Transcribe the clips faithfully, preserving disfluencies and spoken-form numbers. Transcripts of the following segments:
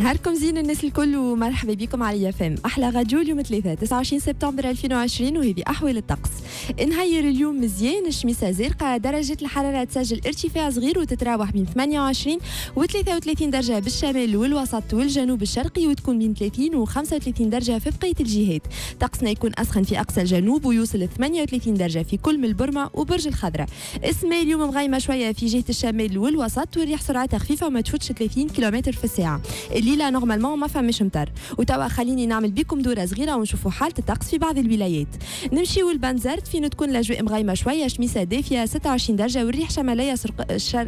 نهاركم زين الناس الكل ومرحبا بكم على اي اف ام احلى راديو. اليوم ثلاثة تسعة وعشرين سبتمبر ألفين وعشرين وهي بأحوال الطقس. نهير اليوم مزيان، الشميسه زرقاء، درجه الحراره تسجل ارتفاع صغير وتتراوح بين ثمانية وعشرين وثلاثة وثلاثين درجه بالشمال والوسط والجنوب الشرقي، وتكون بين ثلاثين وخمسة وثلاثين درجه في بقيه الجهات. طقسنا يكون اسخن في اقصى الجنوب ويوصل ثمانية وثلاثين درجه في كل من البرمه وبرج الخضراء. السماء اليوم مغيمه شويه في جهه الشمال والوسط، والريح سرعتها خفيفه وما تفوتش ثلاثين كيلومتر في الساعه. الليله نورمالمون ما فماش مطر. وتوا خليني نعمل بكم دوره صغيره ونشوفوا حاله الطقس في بعض الولايات. نمشيو لبنزرت فين تكون الاجواء مغيمه شويه، شميسه دافيه ستة وعشرين درجه، والريح شماليه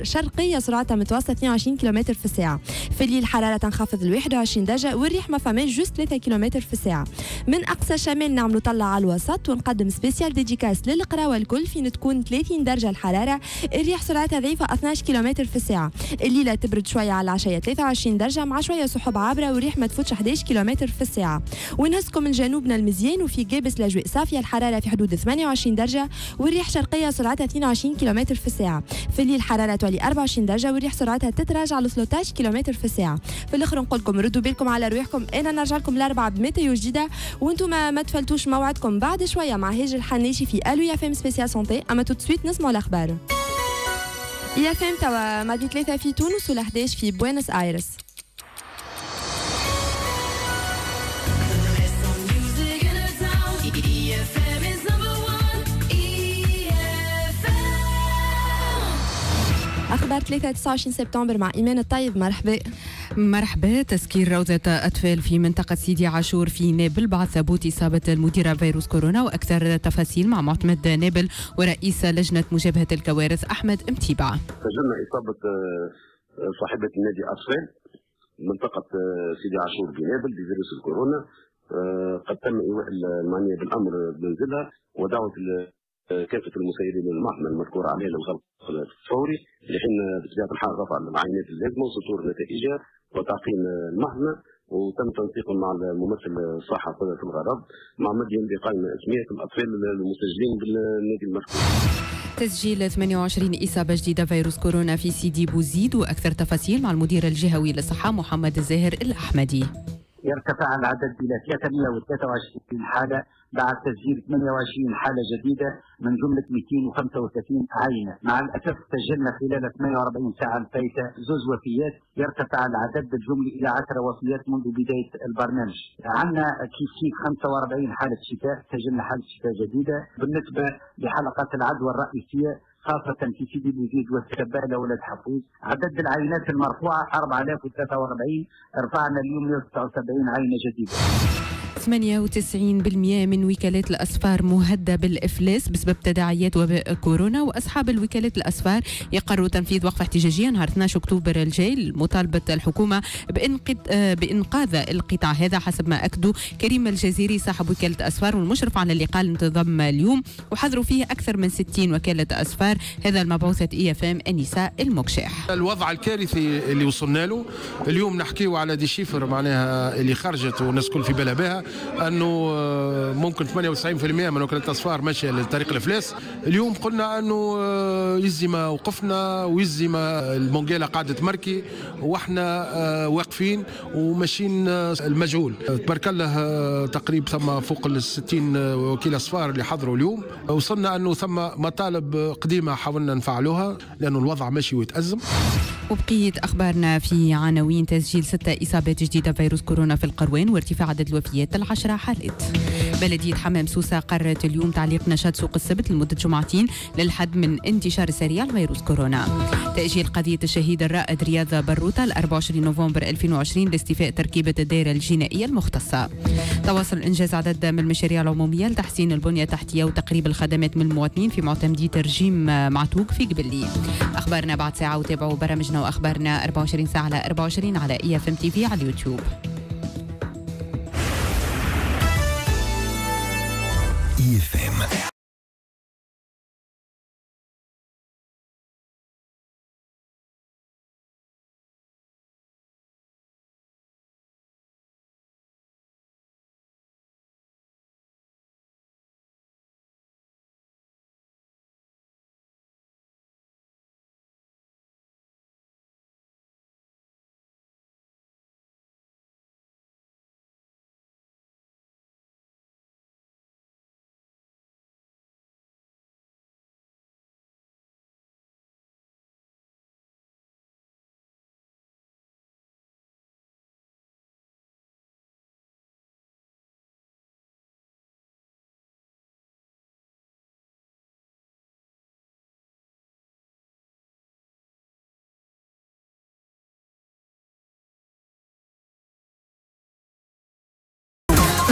شرقيه سرعتها متوسطه اثنين وعشرين كيلومتر في الساعه. في الليل الحراره تنخفض ل واحد وعشرين درجه، والريح ما فماش جوست ثلاثة كيلومتر في الساعه. من اقصى شمال نعملوا طلع على الوسط ونقدم سبيسيال ديديكاس للقراوه الكل فين تكون ثلاثين درجه الحراره، الريح سرعتها ضعيفه اثناعش كيلومتر في الساعه. الليله تبرد شويه على العشيه ثلاثة وعشرين درجه مع شويه سحب عابره، والريح ما تفوتش احد عشر كيلومتر في الساعه. ونهزكم من جنوبنا المزيان، وفي جابس الاجواء صافيه، الحراره في حدود ثمانية وعشرين درجه، والريح شرقيه سرعتها اثنين وعشرين كيلومتر في الساعه. في الليل الحراره تولي أربعة وعشرين درجه، والريح سرعتها تتراجع ل ثلاثة عشر كيلومتر في الساعه. في الاخر نقول لكم ردوا بالكم على روحكم، انا نرجع لكم الاربعاء بميتيو جديده، وانتم ما, ما تفلتوش موعدكم بعد شويه مع هاجر الحناشي في الو يافم سبيسيال سونتي. اما تو تسويت نسمعوا الاخبار. يافم توا مادي ثلاثه في تونس وال11 في بوينس ايرس. أخبار ثلاثة تسعة وعشرين سبتمبر مع إيمان طيب. مرحبا مرحبا. تسكير روضة أطفال في منطقة سيدي عاشور في نابل بعد ثبوت إصابة المديرة فيروس كورونا، وأكثر تفاصيل مع معتمد نابل ورئيس لجنة مجابهة الكوارث أحمد أمتيبع. سجلنا إصابة صاحبة نادي أطفال منطقة سيدي عاشور بنابل بفيروس الكورونا، قد تم إيواء المعنية بالأمر بمنزلها ودعوة كافة المسيرين للمحمل المذكور عليه للغلق الفوري، لحين بطبيعة الحال رفع العينات اللازمة وسطور نتائجها وتعقيم المحمل، وتم تنسيق مع الممثل الصحة في الغرب مع مدي بقائمة اسمية الأطفال المسجلين بالنادي المذكور. تسجيل ثمانية وعشرين إصابة جديدة فيروس كورونا في سيدي بوزيد، وأكثر تفاصيل مع المدير الجهوي للصحة محمد زاهر الأحمدي. يرتفع العدد إلى ثلاثمائة وثلاثة وعشرين حالة بعد تسجيل ثمانية وعشرين حالة جديدة من جملة مئتين وخمسة وثلاثين عينة. مع الأسف سجلنا خلال ثمانية وأربعين ساعة الفائتة زوج وفيات، يرتفع العدد بالجملة إلى عشر وفيات منذ بداية البرنامج. عندنا كيف كيف خمسة وأربعين حالة شفاء، سجلنا حالة شفاء جديدة. بالنسبة لحلقات العدوى الرئيسية خاصة في سيدي بوزيد والسبالة ولاد حفوز، عدد العينات المرفوعة أربعة آلاف وثلاثة وأربعين، رفعنا اليوم مئة وتسعة وسبعين عينة جديدة. ثمانية وتسعين بالمئة من وكالات الأسفار مهددة بالإفلاس بسبب تداعيات وباء كورونا، وأصحاب الوكالات الأسفار يقرروا تنفيذ وقفة احتجاجية نهار اثني عشر أكتوبر الجاي لمطالبة الحكومة بإنقاذ القطاع هذا، حسب ما أكدوا كريم الجزيري صاحب وكالة أسفار والمشرف على اللقاء الانتظام اليوم، وحضروا فيه أكثر من ستين وكالة أسفار. هذا المبعوثة إي إف إم النساء المكشاح. الوضع الكارثي اللي وصلنا له اليوم نحكيه على دي شيفر معناها اللي خرجت والناس كل في بالها بها، انه ممكن ثمانية وتسعين بالمئة من وكالات الأسفار ماشيه لطريق الافلاس. اليوم قلنا انه يزي ما وقفنا ويزي ما المونجيله قاعده تمركي، واحنا واقفين وماشيين المجهول. تبارك الله تقريبا ثم فوق ال ستين وكيل اسفار اللي حضروا اليوم. وصلنا انه ثم مطالب قديمه حاولنا نفعلوها لانه الوضع ماشي ويتأزم. وبقيت أخبارنا في عناوين. تسجيل ستة إصابات جديدة فيروس كورونا في القروان، وارتفاع عدد الوفيات لعشرة حالات. بلدية حمام سوسة قررت اليوم تعليق نشاط سوق السبت لمدة جمعتين للحد من انتشار سريع فيروس كورونا. تأجيل قضية الشهيد الرائد رياض بروثة ل أربعة وعشرين نوفمبر ألفين وعشرين لاستيفاء تركيبة الدائرة الجنائية المختصة. تواصل إنجاز عدد من المشاريع العمومية لتحسين البنية التحتية وتقريب الخدمات من المواطنين في معتمدية رجيم معتوق في قبلي. أخبارنا بعد ساعة، وتابعوا برامجنا وأخبارنا أربعة وعشرين ساعة على أربعة وعشرين على إي إف إم تي في على اليوتيوب. إي إف إم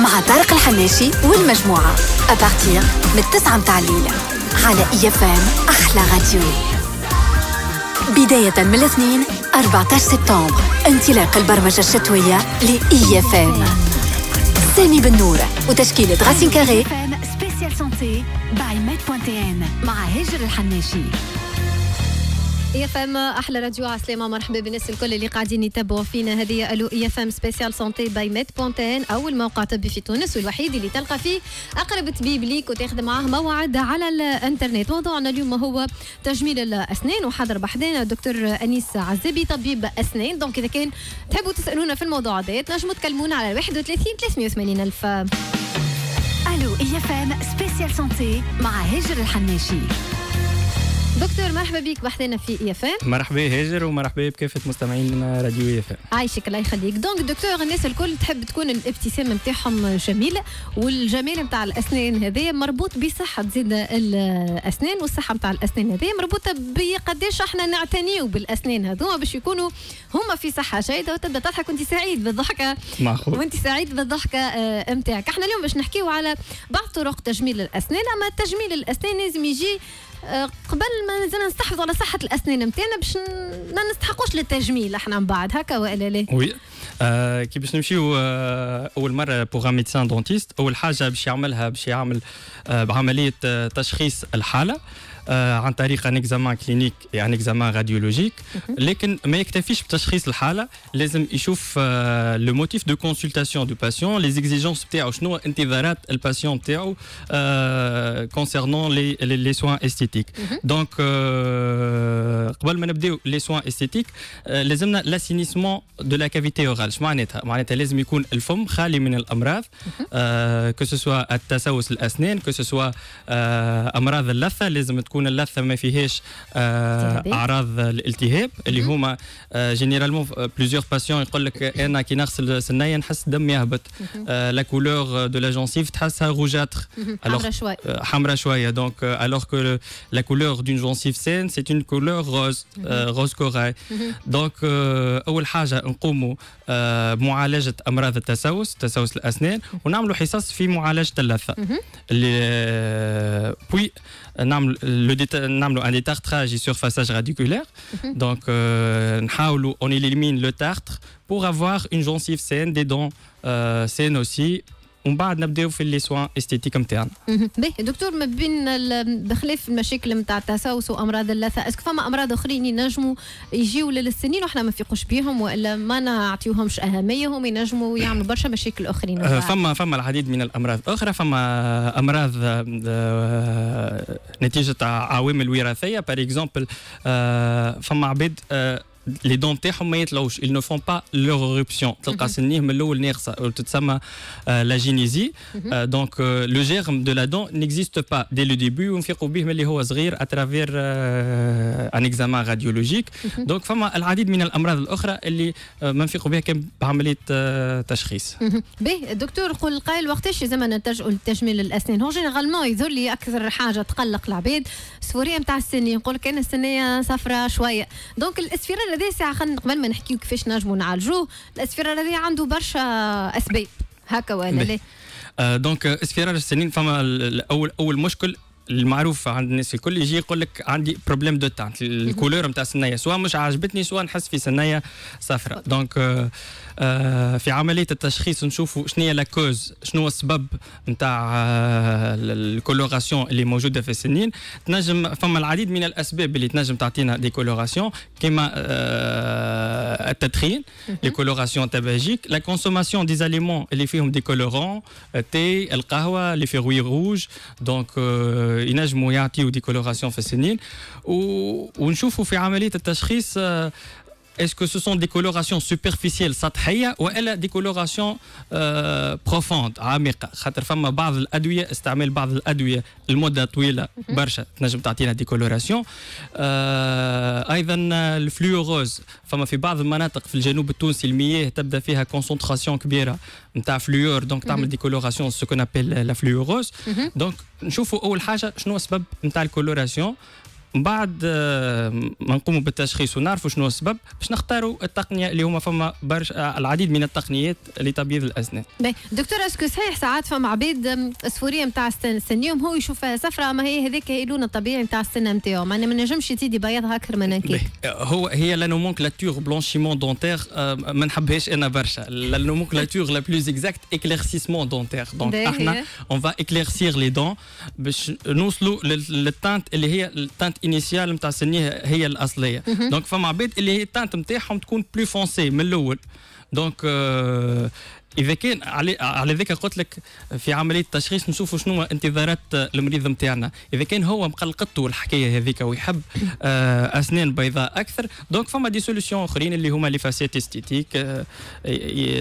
مع طارق الحناشي والمجموعة أبارتيغ من التسعة متاع الليلة على آي إف إم أحلى راديو. بداية من الاثنين أربعة عشر سبتمبر انطلاق البرمجة الشتوية لإي إف إم. سامي بنور وتشكيلة غاسين كاري سبيسيال سونتي باي ميد بوان تي ان مع هجر الحناشي. اي اف ام احلى راديو، عسلامه مرحبا بالناس الكل اللي قاعدين يتابعوا فينا. هذه الو اي اف ام سبيسيال سونتي باي ميد بونتين، اول موقع طبي في تونس والوحيد اللي تلقى فيه اقرب طبيب ليك وتاخذ معاه موعد على الانترنت. موضوعنا اليوم هو تجميل الاسنان، وحاضر بحدنا دكتور انيس عزابي طبيب اسنان. دونك اذا كان تحبوا تسالونا في الموضوع هذا تنجموا تكلمونا على واحد وثلاثين ثلاثمية وثمانين ألف. الو اي اف ام سبيسيال سونتي مع هجر الحناشي. دكتور مرحبا بك بحثنا في اي اف ام. مرحبا هاجر ومرحبا بكافه مستمعين راديو اي اف ام. عايشك الله يخليك. دونك دكتور، الناس الكل تحب تكون الابتسامه نتاعهم جميله، والجمال نتاع الاسنان هذايا مربوط بصحه زيد الاسنان، والصحه نتاع الاسنان هذايا مربوطه بقداش احنا نعتنيو بالاسنان هذوما باش يكونوا هما في صحه جيده، وتبدا تضحك وانت سعيد بالضحكه ماخوذ وانت سعيد بالضحكه نتاعك. احنا اليوم باش نحكيو على بعض طرق تجميل الاسنان، اما تجميل الاسنان لازم يجي قبل ما نزلنا نستحفظوا على صحة الأسنان نتاعنا باش ما نستحقوش للتجميل احنا من بعد، هكا ولا لا؟ وي آه كي باش نمشيو آه أول مرة بوغ ميديسان دونتيست، أول حاجة باش يعملها باش يعمل آه بعملية آه تشخيص الحالة آه عن طريق ان اكزامان كلينيك يعني اكزامان راديولوجيك، لكن ما يكتفيش بتشخيص الحاله، لازم يشوف آه لو موتيف دو كونسلتاسيون دو باسيون، لي زيكزيجونس تاعو شنو انتظارات الباسيون تاعو آه كونسيرنون لي لي سوان استيتيك. دونك آه قبل ما نبداو لي سوان استيتيك آه لازمنا لاسينيسمون دو لا كافيتي اورال. شو معناتها؟ معناتها لازم يكون الفم خالي من الامراض آه كو سوا التسوس الاسنان، كو سوا آه امراض اللثه. لازم تكون اللثه ما فيهاش آه اعراض الالتهاب اللي هما آه جينيرالمون بليزيور باسيون يقول لك انا كي نغسل سنايا نحس الدم يهبط، آه لا كولور دو لا جونسيف تحسها روجاتر حمراء شويه حمراء شويه. دونك الوغ كو لا كولور دون جونسيف سين سي اون كولور روز روز كوراي. دونك اول حاجه نقوموا آه بمعالجه امراض التسوس تسوس الاسنان، ونعملوا حصص في معالجه اللثه اللي بوي نعملوا le déta نعملوا un détartrage et surfaçage radiculaire. Donc euh, نحاولوا on élimine le tartre pour avoir une gencive saine, des dents euh, saines aussi. ومن بعد نبداو في لي سوان استيتيك نتاعنا. باهي دكتور، ما بين بخلاف المشاكل نتاع التسوس وامراض اللثه، اسكو فما امراض اخرين ينجموا يجيو للسنين وحنا ما نفيقوش بيهم ولا ما نعطيوهمش اهميه، هم ينجموا يعملوا برشا مشاكل اخرين؟ آه فما فما العديد من الامراض اخرى، فما امراض آه نتيجه عوامل وراثيه. باغ اكزومبل آه فما عباد آه لي دون تاعهم ما يطلعوش، ils ne font pas leur éruption، تلقى سنيه من الاول ناقصه وتتسمى لا جينيزي. دونك لو جيرم دو لا دون نيكزيست با دي لو ديبي، ونفيقوا به ملي هو صغير اترافير ان اكزامان راديولوجيك. دونك فما العديد من الامراض الاخرى اللي ما نفيقوا بها كان بعمليه تشخيص. باهي دكتور، قول القائل وقتاش زعما نتجهوا لتجميل الاسنان؟ هو جينيرالمون يظهر لي اكثر حاجه تقلق العباد السفوريه نتاع السنين، نقول لك انا السنيه صفراء شويه. دونك الاصفرار هذا ساعة خلينا قبل ما نحكيو كيفاش نجمو نعالجوه، الإصفرار هذا عنده برشا أسباب، هكا ولا لا؟ آه دونك إصفرار السنين فما أول أول مشكل المعروف عند الناس الكل، يجي يقول لك عندي بروبليم دو تانت، الكولور نتاع السنايه سواء مش عاجبتني سواء نحس في سنايه صفراء. دونك آه آه في عمليه التشخيص نشوفوا شنو هي لا كوز، شنو هو السبب نتاع آه الكولوراسيون اللي موجوده في السنين. تنجم فما العديد من الاسباب اللي تنجم تعطينا دي كولوراسيون، كيما آه التدخين، لي كولوراسيون تباجيك، لا كونسوماسيون دي زاليمون اللي فيهم دي كولورون، التي، القهوه، لي فيروي روج. دونك آه ينجموا يعطيو دي كولوراسيون في السنين، ونشوفوا في عمليه التشخيص اسكو سو سون دي كولوراسيون سوبرفيسيال سطحيه والا دي كولوراسيون بروفوند عميقه، خاطر فما بعض الادويه، استعمال بعض الادويه لمده طويله برشا تنجم تعطينا دي كولوراسيون. ايضا الفلوروز، فما في بعض المناطق في الجنوب التونسي المياه تبدا فيها كونسنتراسيون كبيره نتاع فلوور، دونك تعمل دي كولوراسيون سو كون ابل لا فلوروز. دونك نشوفوا اول حاجه شنو السبب نتاع الكولوراسيون، من بعد ما نقوموا بالتشخيص ونعرفوا شنو السبب باش نختاروا التقنيه اللي هما فما برشا العديد من التقنيات لتبييض الاسنان. دكتور اسكو صحيح ساعات فما عباد السفوريه نتاع السنيوم هو يشوفها صفراء ما هي هذيك هي اللون الطبيعي نتاع السنه نتاعهم، انا ما نجمش تيدي بيضها اكثر من هكاك. هو هي لا نومونكلاتور بلونشيمون دونتير ما نحبهاش انا برشا، لا نومونكلاتور لا بلوز اكزاكت اكليرسيسمون دونتير، دونك احنا اون فا اكليرسير لي دون باش نوصلوا للتانت اللي هي التانت انيسيال نتاع السنيه هي الاصليه. دونك فما عباد اللي هي التانت نتاعهم تكون بلو فونسي من الاول. دونك آه اذا كان على على ذاك قلت لك في عمليه التشخيص نشوفوا شنو انتظارات المريض نتاعنا، اذا كان هو مقلقته الحكايه هذيك ويحب آه اسنان بيضاء اكثر، دونك فما دي سوليسيون اخرين اللي هما لي فاسيت استيتيك آه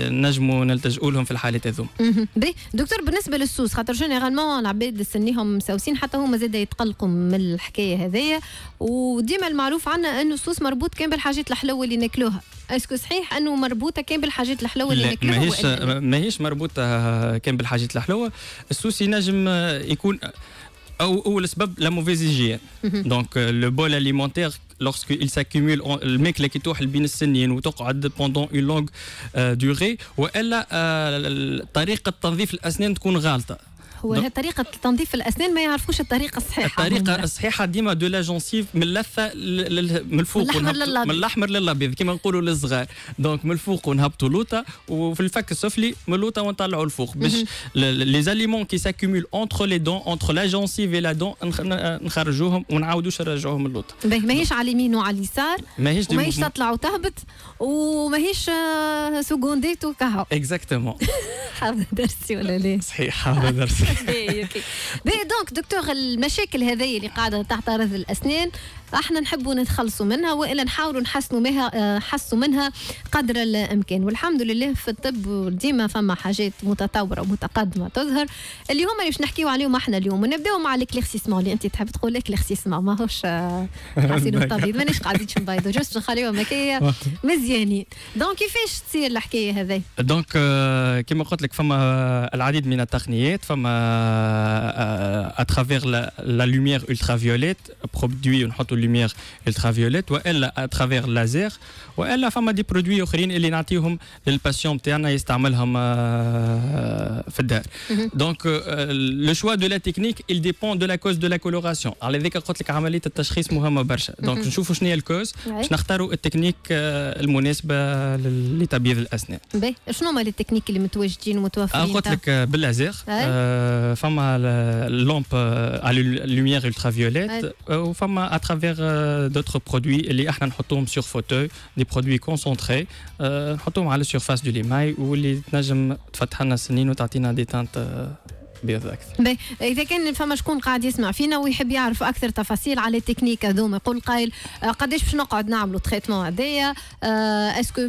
نجموا نلتجؤوا لهم في الحالات هذوما. باهي دكتور بالنسبه للسوس خاطر جينيرالمون العباد سنيهم مسوسين حتى هما زاد يتقلقوا من الحكايه هذيا، وديما المعروف عنا انه السوس مربوط كان بالحاجات الحلوه اللي ناكلوها، اسكو صحيح انه مربوطه كان بالحاجات الحلوه اللي ناكلوها؟ ماهيش مربوطه كان بالحاجات الحلوه، السوس ينجم يكون او اول سبب لا موفيز هيجين، دونك لو بول اليمونتير لوغسكو يل ساكيمول الماكله كي توحل بين السنين وتقعد بوندون اون لونغ ديغي، والا طريقه تنظيف الاسنان تكون غالطه. هو طريقه تنظيف الاسنان ما يعرفوش الطريقه الصحيحه. الطريقه الصحيحه ديما دو لا جونسيف من اللثه من الفوق من الاحمر للابيض كما نقولوا للصغار، دونك من الفوق ونهبطوا لوطه وفي الفك السفلي من لوطه ونطلعوا الفوق باش لي زاليمون كي ساكومول اونتر لي دون اونتر لا جونسيف ولا دون نخرجوهم ونعاودوش نرجعوهم للوطه. ماهيش على اليمين وعلى اليسار وماهيش تطلع وتهبط وماهيش سكونديت وكهو. اكزاكتومون. حافظ درسي ولا لا؟ صحيح حافظ درسي. باهي اوكي. باهي دونك دكتور المشاكل هذه اللي قاعده تعترض الاسنان احنا نحبوا نتخلصوا منها والا نحاولوا نحسنوا منها نحسنوا منها قدر الامكان، والحمد لله في الطب ديما فما حاجات متطوره ومتقدمه تظهر اللي هما اللي باش نحكيوا عليهم احنا اليوم، ونبداو مع الكليرسيسمون اللي انت تحب تقول الكليرسيسمون ماهوش حاسين طبيب مانيش قاعدينش نبيضوا جوست نخليوهم هكايا مزيانين، دونك كيفاش تصير الحكايه هذه؟ دونك كما قلت لك فما العديد من التقنيات، فما اترافيغ لا لوميير الترا فيوليت برودوي نحطوا lumière ultraviolette والا à travers laser والا فما دي برودوي اخرين اللي نعطيهم للباسيون تاعنا يستعملهم في الدار. دونك لو شوا دو لا تكنيك il dépend de la cause de la coloration، على ذيك قلت لك عمليه التشخيص مهمه برشا، دونك نشوفوا شنو هي الكوز باش نختاروا التكنيك المناسبه لتبييض الاسنان. باهي شنو هما لي تكنيك اللي متواجدين ومتوفرين؟ قلت لك باللازير فما اللومب على لوميير ultraviolette وفما à travers d'autres produits اللي احنا نحطوهم sur fauteuil دي برودوي كونسونطري نحطوهم على السيرفاس دو ليماي واللي تنجم تفتح لنا السنين وتعطينا دي تانت بيض اكثر. باهي اذا كان فما شكون قاعد يسمع فينا ويحب يعرف اكثر تفاصيل على التكنيك هذوما يقول قايل قداش باش نقعد نعملوا تريتمون هذايا اسكو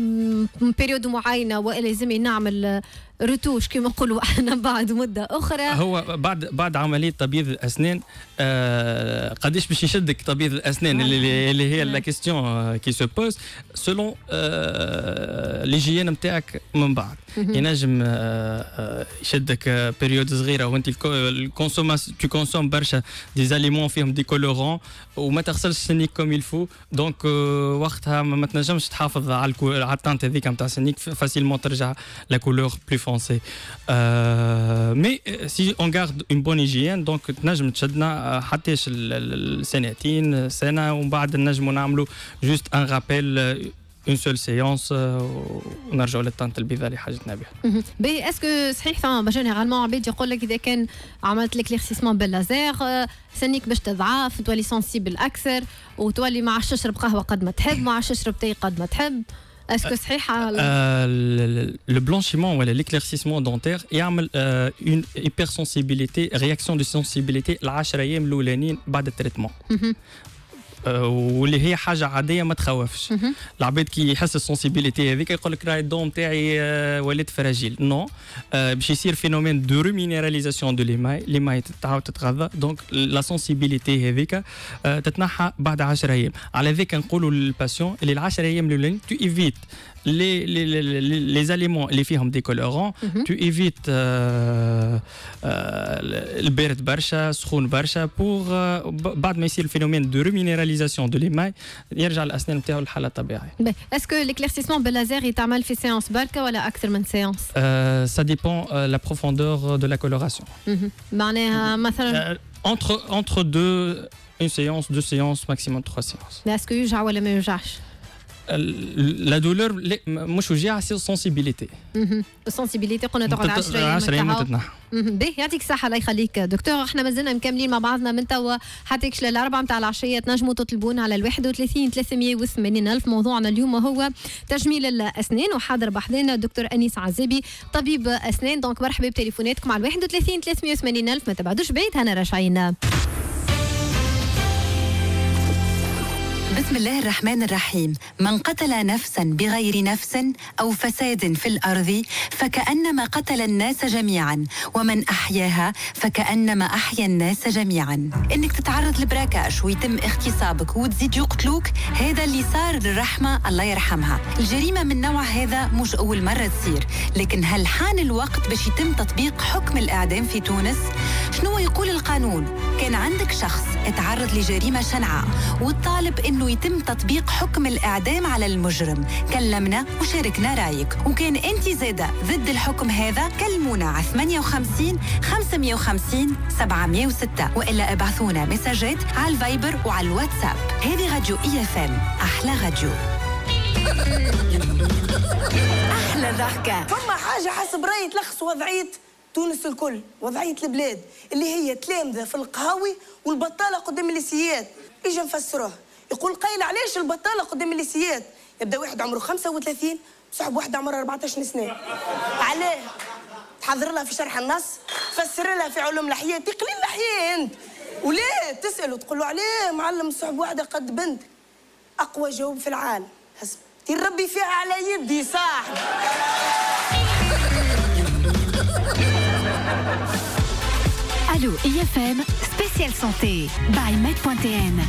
بيريود معينه والا لازم نعمل رتوش كما نقولوا احنا بعد مده اخرى؟ هو بعد بعد عمليه تبييض الاسنان آه قداش باش يشدك تبييض الاسنان اللي, اللي هي لا كيستيون كي سو بوز سولون آه ليجيان نتاعك من بعد ينجم آه يشدك بيريود صغيره وانت الكونسوماس تو كونسوم برشا دي زاليمون فيهم دي كولورون وما تغسلش سنيك كوم يلفو، دونك آه وقتها ما تنجمش تحافظ على على الطانت هذيك نتاع سنيك فاسيلمون ترجع لا كولور بلو فون. Euh, mais si on garde une bonne hygiène donc نجم تشدنا حتى السنتين سنه ومن بعد نجموا نعملوا juste un rappel une seule séance ونرجعوا للطنت البيضاء اللي حاجتنا بها. باهي اسكو صحيح فما جينيرالمون عباد يقول لك اذا كان عملت لك ليكليرسيسمون باللازير سنيك باش تضعف تولي سنسيبل اكثر وتولي ما عادش تشرب قهوه قد ما تحب ما عادش تشرب تاي قد ما تحب. اسكو صحيح ال بلونشيمون ولا ليكليرسيسمون دونتير يعمل اون هيبرسونسيبيليتي رياكسيون دو سونسيبيليتي العشرة ايام الاولانيين بعد التريتمون واللي هي حاجه عاديه ما تخوفش. العباد كي يحس السونسيبيليتي هذيك يقول لك راهي الدوم تاعي ولات فراجيل، نو باش يصير فينومين دو ريمينيراليزاسيون دو لي ماي، لي ماي تعاود تتغذى، دونك لا سونسيبيليتي هذيك تتنحى بعد عشرة ايام. على ذيك نقولوا للباسيون اللي العشرة ايام الاولين تو ايفيت لي لي لي زاليمون اللي فيهم دي كولورون، تو ايفيت البارد برشا، سخون برشا، بور بعد ما يصير الفينومين دو ريمينيراليزاسيون دو لي ماي يرجع الاسنان نتاعو للحاله الطبيعيه. اسكو ليكليرسيسمون باللازير يتعمل في سيونس بركه ولا اكثر من سيونس؟ سا ديبون لا بروفوندور دو لا كولوراسيون. معناها مثلا انتر انتر دو اون سيونس دو سيونس ماكسيموم تخوا سيونس. اسكو يوجع ولا ما يوجعش؟ لا دولور مش وجيعه، سي سونسيبيليتي. السونسيبيليتي قلنا تقعد عشرة ايام ما تتنحى. باهي، يعطيك الصحة الله يخليك دكتور. احنا مازلنا مكملين مع بعضنا من توا حتى كش للأربعة نتاع العشية، تنجموا تطلبون على ال واحد وثلاثين ثلاثمية وثمانين ألف. موضوعنا اليوم هو تجميل الأسنان، وحاضر بحذانا الدكتور أنيس عزابي طبيب أسنان، دونك مرحبا بتليفوناتكم مع ال واحد وثلاثين ثلاثمية وثمانين ألف، ما تبعدوش بعيد هنا راجعين. بسم الله الرحمن الرحيم. من قتل نفسا بغير نفس أو فساد في الأرض فكأنما قتل الناس جميعا، ومن أحياها فكأنما أحيا الناس جميعا. إنك تتعرض لبراكاش ويتم اغتصابك وتزيد يقتلوك، هذا اللي صار للرحمة الله يرحمها. الجريمة من نوع هذا مش أول مرة تصير، لكن هل حان الوقت باش يتم تطبيق حكم الإعدام في تونس؟ شنو يقول القانون؟ كان عندك شخص اتعرض لجريمة شنعاء والطالب إنه يتم تطبيق حكم الإعدام على المجرم، كلمنا وشاركنا رأيك. وكان أنت زادة ضد الحكم هذا، كلمونا على ثمانية وخمسين خمسمية وخمسين سبعمية وستة، وإلا ابعثونا مساجات على الفايبر وعلى الواتساب. هذه راديو اي اف ام، أحلى راديو. أحلى ضحكة. فما حاجة حسب رأيي تلخص وضعية تونس الكل، وضعية البلاد اللي هي تلامذة في القهاوي والبطالة قدام الليسيات. إيجا نفسروها. يقول قايل علاش البطاله قدام الليسيات؟ يبدا واحد عمره خمسة وثلاثين صاحب واحده عمرها أربعة عشر سنة. علاه؟ تحضر لها في شرح النص، تفسر لها في علوم الحياه، قليل الحياه انت. ولا تساله تقول له علاه معلم صاحب واحده قد بنت؟ اقوى جواب في العالم. تير ربي فيها على يدي صاحب. الو اي اف ام سبيسيال سونتي باي ميد بوينت تي ان.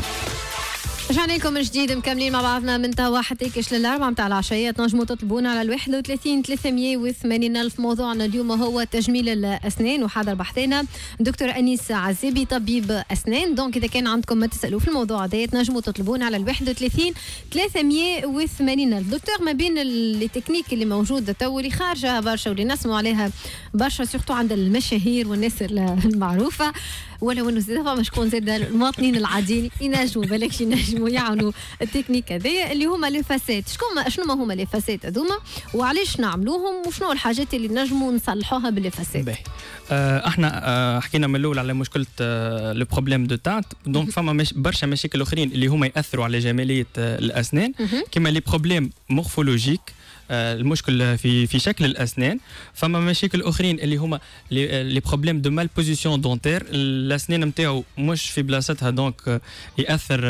رجعنا لكم من جديد مكملين مع بعضنا من توا حتى كش للأربعة نتاع العشية، تنجموا تطلبونا على الواحد وثلاثين ثلاثمية وثمانين ألف. موضوعنا اليوم هو تجميل الأسنان، وحاضر بحثنا دكتور أنيس عزابي طبيب أسنان. دونك إذا كان عندكم ما تسألوا في الموضوع هذا تنجموا تطلبونا على الواحد وثلاثين ثلاثمية وثمانين ألف. دكتور، ما بين التكنيك اللي موجود تو اللي خارجة برشا واللي نسمعوا عليها برشا سيرتو عند المشاهير والناس المعروفة، ولو انه زاد فما شكون زاد المواطنين العاديين ينجموا بالك ينجموا يعملوا التكنيك هذايا اللي هما لي فاسات. شكون شنو هما لي فاسات هذوما وعلاش نعملوهم وشنو الحاجات اللي نجموا نصلحوها باللي فاسات؟ باهي، احنا اه حكينا من الاول على مشكله اه لو بروبليم دو تانت، دونك فما مش برشا مشاكل اخرين اللي هما ياثروا على جماليه اه الاسنان، كما لي بروبليم مورفولوجيك، المشكل في في شكل الاسنان. فما مشاكل اخرين اللي هما لي بروبليم دو مال بوزيسيون دونتير، الاسنان نتاعو مش في بلاصتها دونك ياثر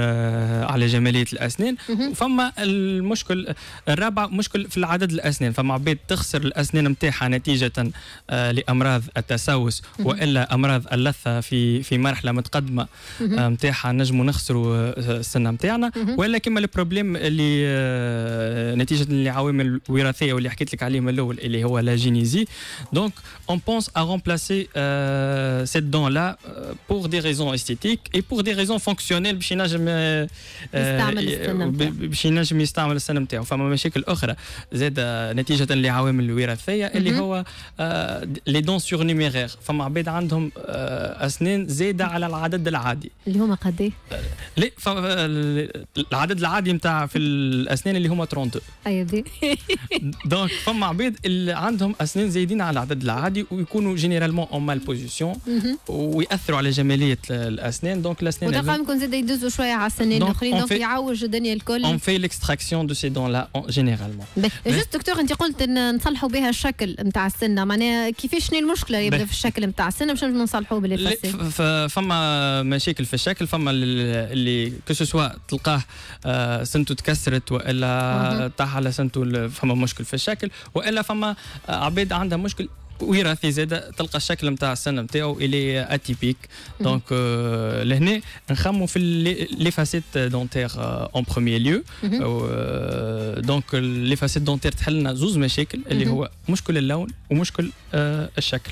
على جماليه الاسنان. وفما المشكل الرابع مشكل في عدد الاسنان، فما عباد تخسر الاسنان نتاعها نتيجه لامراض التسوس والا امراض اللثه في في مرحله متقدمه نتاعها، نجموا نخسروا السنه نتاعنا، ولا كما البروبليم اللي نتيجه لعوامل وراثيه واللي حكيت لك عليه من الاول اللي هو لا جينيزي. دونك اون بونس ا رامبلاسي سيت دون لا بور دي ريزون استيتيك اي بور دي ريزون فونكسيونيل، باش ينجم باش ينجم يستعمل السنه نتاعو. فما مشاكل اخرى زاد نتيجه لعوامل وراثيه اللي هو لي دون سور نيميرير، فما عباد عندهم اسنان زايده على العدد العادي اللي هما قد ايه؟ لا العدد العادي نتاع في الاسنان اللي هما ثلاثة وثلاثين. اي دونك فما عباد اللي عندهم اسنان زايدين على العدد العادي ويكونوا جينيرالمون اون مال بوزيسيون وياثروا على جماليه الاسنان. دونك الاسنان وتلقاهم زاد يدوزوا شويه على السنين الاخرين، دونك يعوج الدنيا الكل. اون في ليكستراكسيون دو سي دون لا جينيرالمون. جوست دكتور انت قلت نصلحوا بها الشكل نتاع السنه، معناها كيفاش شنو المشكله يبدا في الشكل نتاع السنه باش نصلحوا باللي فسي؟ فما مشاكل في الشكل، فما اللي كسوا تلقاه سنته تكسرت والا طاح على سنته، فما مشكل في الشكل، والا فما عباد عندها مشكل وراثي زاده، تلقى الشكل نتاع السنه نتاعو الي اتيبيك. دونك آه لهنا نخمو في لي فاسيت دونتير اون بروميير ليو. آه دونك لي فاسيت دونتير تحل لنا زوز مشاكل اللي هو مشكل اللون ومشكل آه الشكل.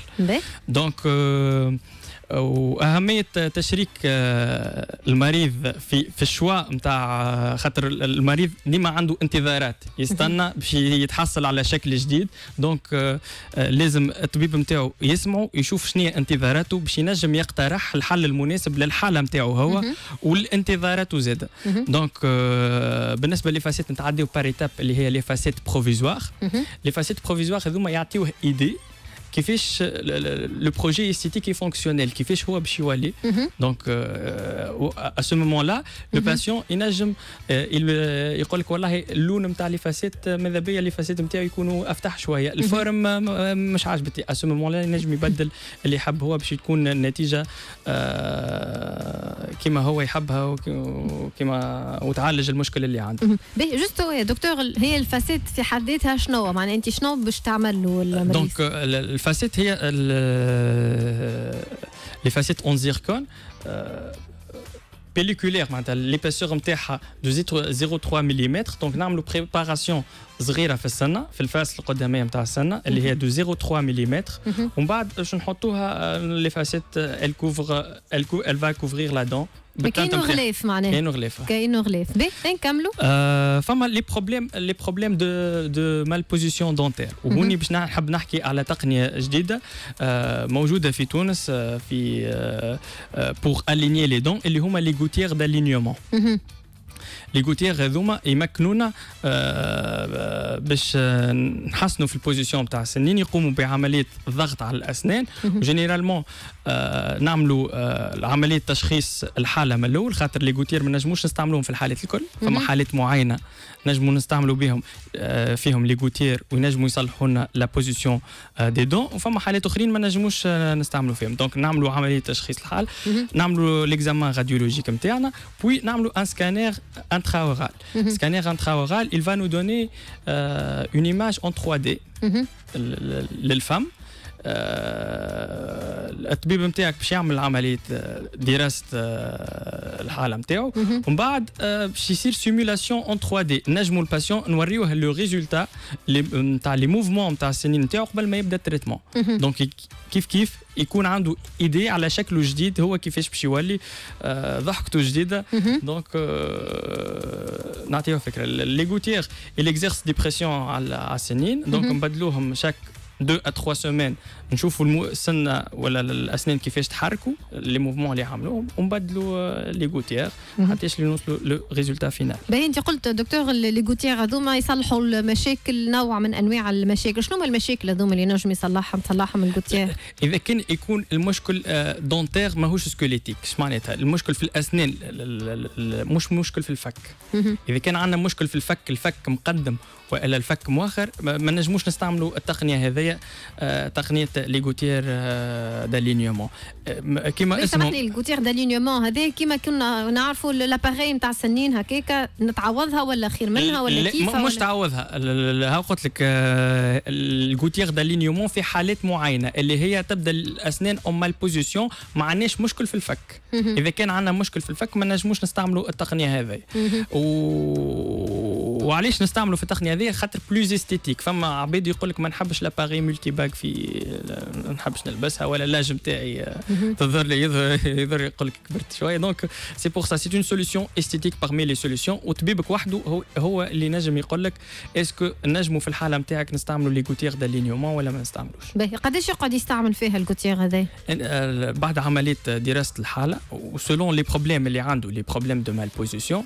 دونك آه واهميه تشريك المريض في في الشواء نتاع، خاطر المريض ديما عنده انتظارات يستنى باش يتحصل على شكل جديد. دونك لازم الطبيب نتاعو يسمعه يشوف شنو هي انتظاراته باش ينجم يقترح الحل المناسب للحاله نتاعو هو والانتظاراته زاده. دونك بالنسبه لفاسيت نتعديو باريتاب اللي هي لي فاسيت بروفيزوار. لي فاسيت بروفيزوار هذوما يعطيوه ايدي كيفاش لو بروجي استيتيكي فونكسيونيل كيفاش هو باش يولي. دونك ا سو مومون لا لو باسيون ينجم يقول لك والله اللون نتاع لي فاسيت ماذا بيا لي فاسيت نتاعو يكونوا افتح شويه، الفورم مش عاجبتي، ا سو مومون لا ينجم يبدل اللي يحب هو باش تكون النتيجه كيما هو يحبها وكيما وتعالج المشكل اللي عنده. باهي جوست يا دكتور هي الفاسيت في حد ذاتها شنو معناها انت شنو باش تعمل للمريض؟ دونك الفاسيت هي لي فاسيت اون زيركون بيليكولير، معناتها ليباسور نتاعها صفر فاصلة ثلاثة ملم. دونك نعملوا بريباراسيون صغيره في السنه في الفاس القداميه نتاع السنه اللي هي دو صفر فاصلة ثلاثة ملم، ومن بعد باش نحطوها لي فاسيت ال كوفر ال ال فا كوفرير لا دون. كاينو غلاف معناها كاينو غلاف كاينو غلاف. باهي نكملوا. فما لي بروبليم لي بروبليم دو دو مال بوزيسيون دونتير، وهوني باش نحب نحكي على تقنيه جديده موجوده في تونس في بور اليني لي دون اللي هما لي غوتيير دالينيومون. لي غوتيير هذوما يمكنونا باش نحسنوا في البوزيسيون نتاع السنين، يقوموا بعمليه الضغط على الاسنان وجينيرالمون نعملوا عمليه تشخيص الحاله من الاول، خاطر لي غوتيير ما نجموش نستعملوهم في الحالات الكل، فما حالات معينه نجموا نستعملوا بهم فيهم لي غوتيير وينجموا يصلحوا لنا لا بوزيسيون دي دون، وفما حالات اخرين ما نجموش نستعملوا فيهم. دونك نعملوا عمليه تشخيص الحال، نعملوا ليكزامان راديولوجيك نتاعنا، بوي نعملوا ان سكانير intraoral. Le scanner intraoral, il va nous donner euh, une image en trois D. Les femmes, الطبيب نتاعك باش يعمل عمليه دراسه الحاله نتاعو، ومن بعد باش يصير سيمولاسيون اون ثري دي، نجموا الباسيون نوريوه لو ريزولتا نتاع لي موفمون نتاع السنين نتاعو قبل ما يبدا التريتمون. دونك كيف كيف يكون عنده ايدي على شكله جديد هو كيفاش باش يولي، ضحكته جديده. دونك نعطيوه فكره لي غوتيير الاكزيرس دي بريسيون على السنين، دونك نبدلوهم شاك deux à trois semaines نشوفوا المو... السنه ولا الاسنان كيفاش تحركوا لي موفمون اللي عملوهم ونبدلوا لي غوتيير حتى باش نوصلوا لو ريزولتا فينال. باهي انت قلت دكتور لي غوتيير هذوما يصلحوا المشاكل، نوع من انواع المشاكل، شنو هما المشاكل هذوما اللي نجم يصلحهم تصلحهم الغوتيير؟ اذا كان يكون المشكل دونتير ماهوش سكوليتيك، اش معناتها؟ المشكل في الاسنان مش مشكل في الفك. اذا كان عندنا مشكل في الفك، الفك مقدم والا الفك مؤخر، ما نجموش نستعملوا التقنيه هذيا تقنيه لي غوتيير دالينيومون. كيما اسمه لي غوتيير دالينيومون هذا كيما كنا نعرفوا لاباري نتاع السنين هكاك، نتعوضها ولا خير منها ولا كيف؟ مش تعوضها، ها قلت لك الغوتيير دالينيومون في حالات معينه اللي هي تبدا الاسنان اون مال بوزيسيون، ما عندناش مشكل في الفك. اذا كان عندنا مشكل في الفك ما نجموش نستعملوا التقنيه هذه. و... وعلاش نستعملوا في التقنيه هذه؟ خاطر بلوز استيتيك. فما عباد يقول لك ما نحبش لاباري ملتي باك في ما نحبش نلبسها ولا اللاج نتاعي تظهر لي يظهر يقول لك كبرت شويه. دونك سي بور سا سي اون سوليسيون استيتيك باغمي لي سوليسيون، وطبيبك وحده هو, هو اللي نجم يقول لك اسكو نجموا في الحاله نتاعك نستعملوا لي غوتيير دالينيومون ولا ما نستعملوش. باهي قداش يقعد يستعمل فيها الغوتيير هذايا؟ بعد عمليه دراسه الحاله وسولون لي بروبليم اللي عنده لي بروبليم دو مال بوزيسيون،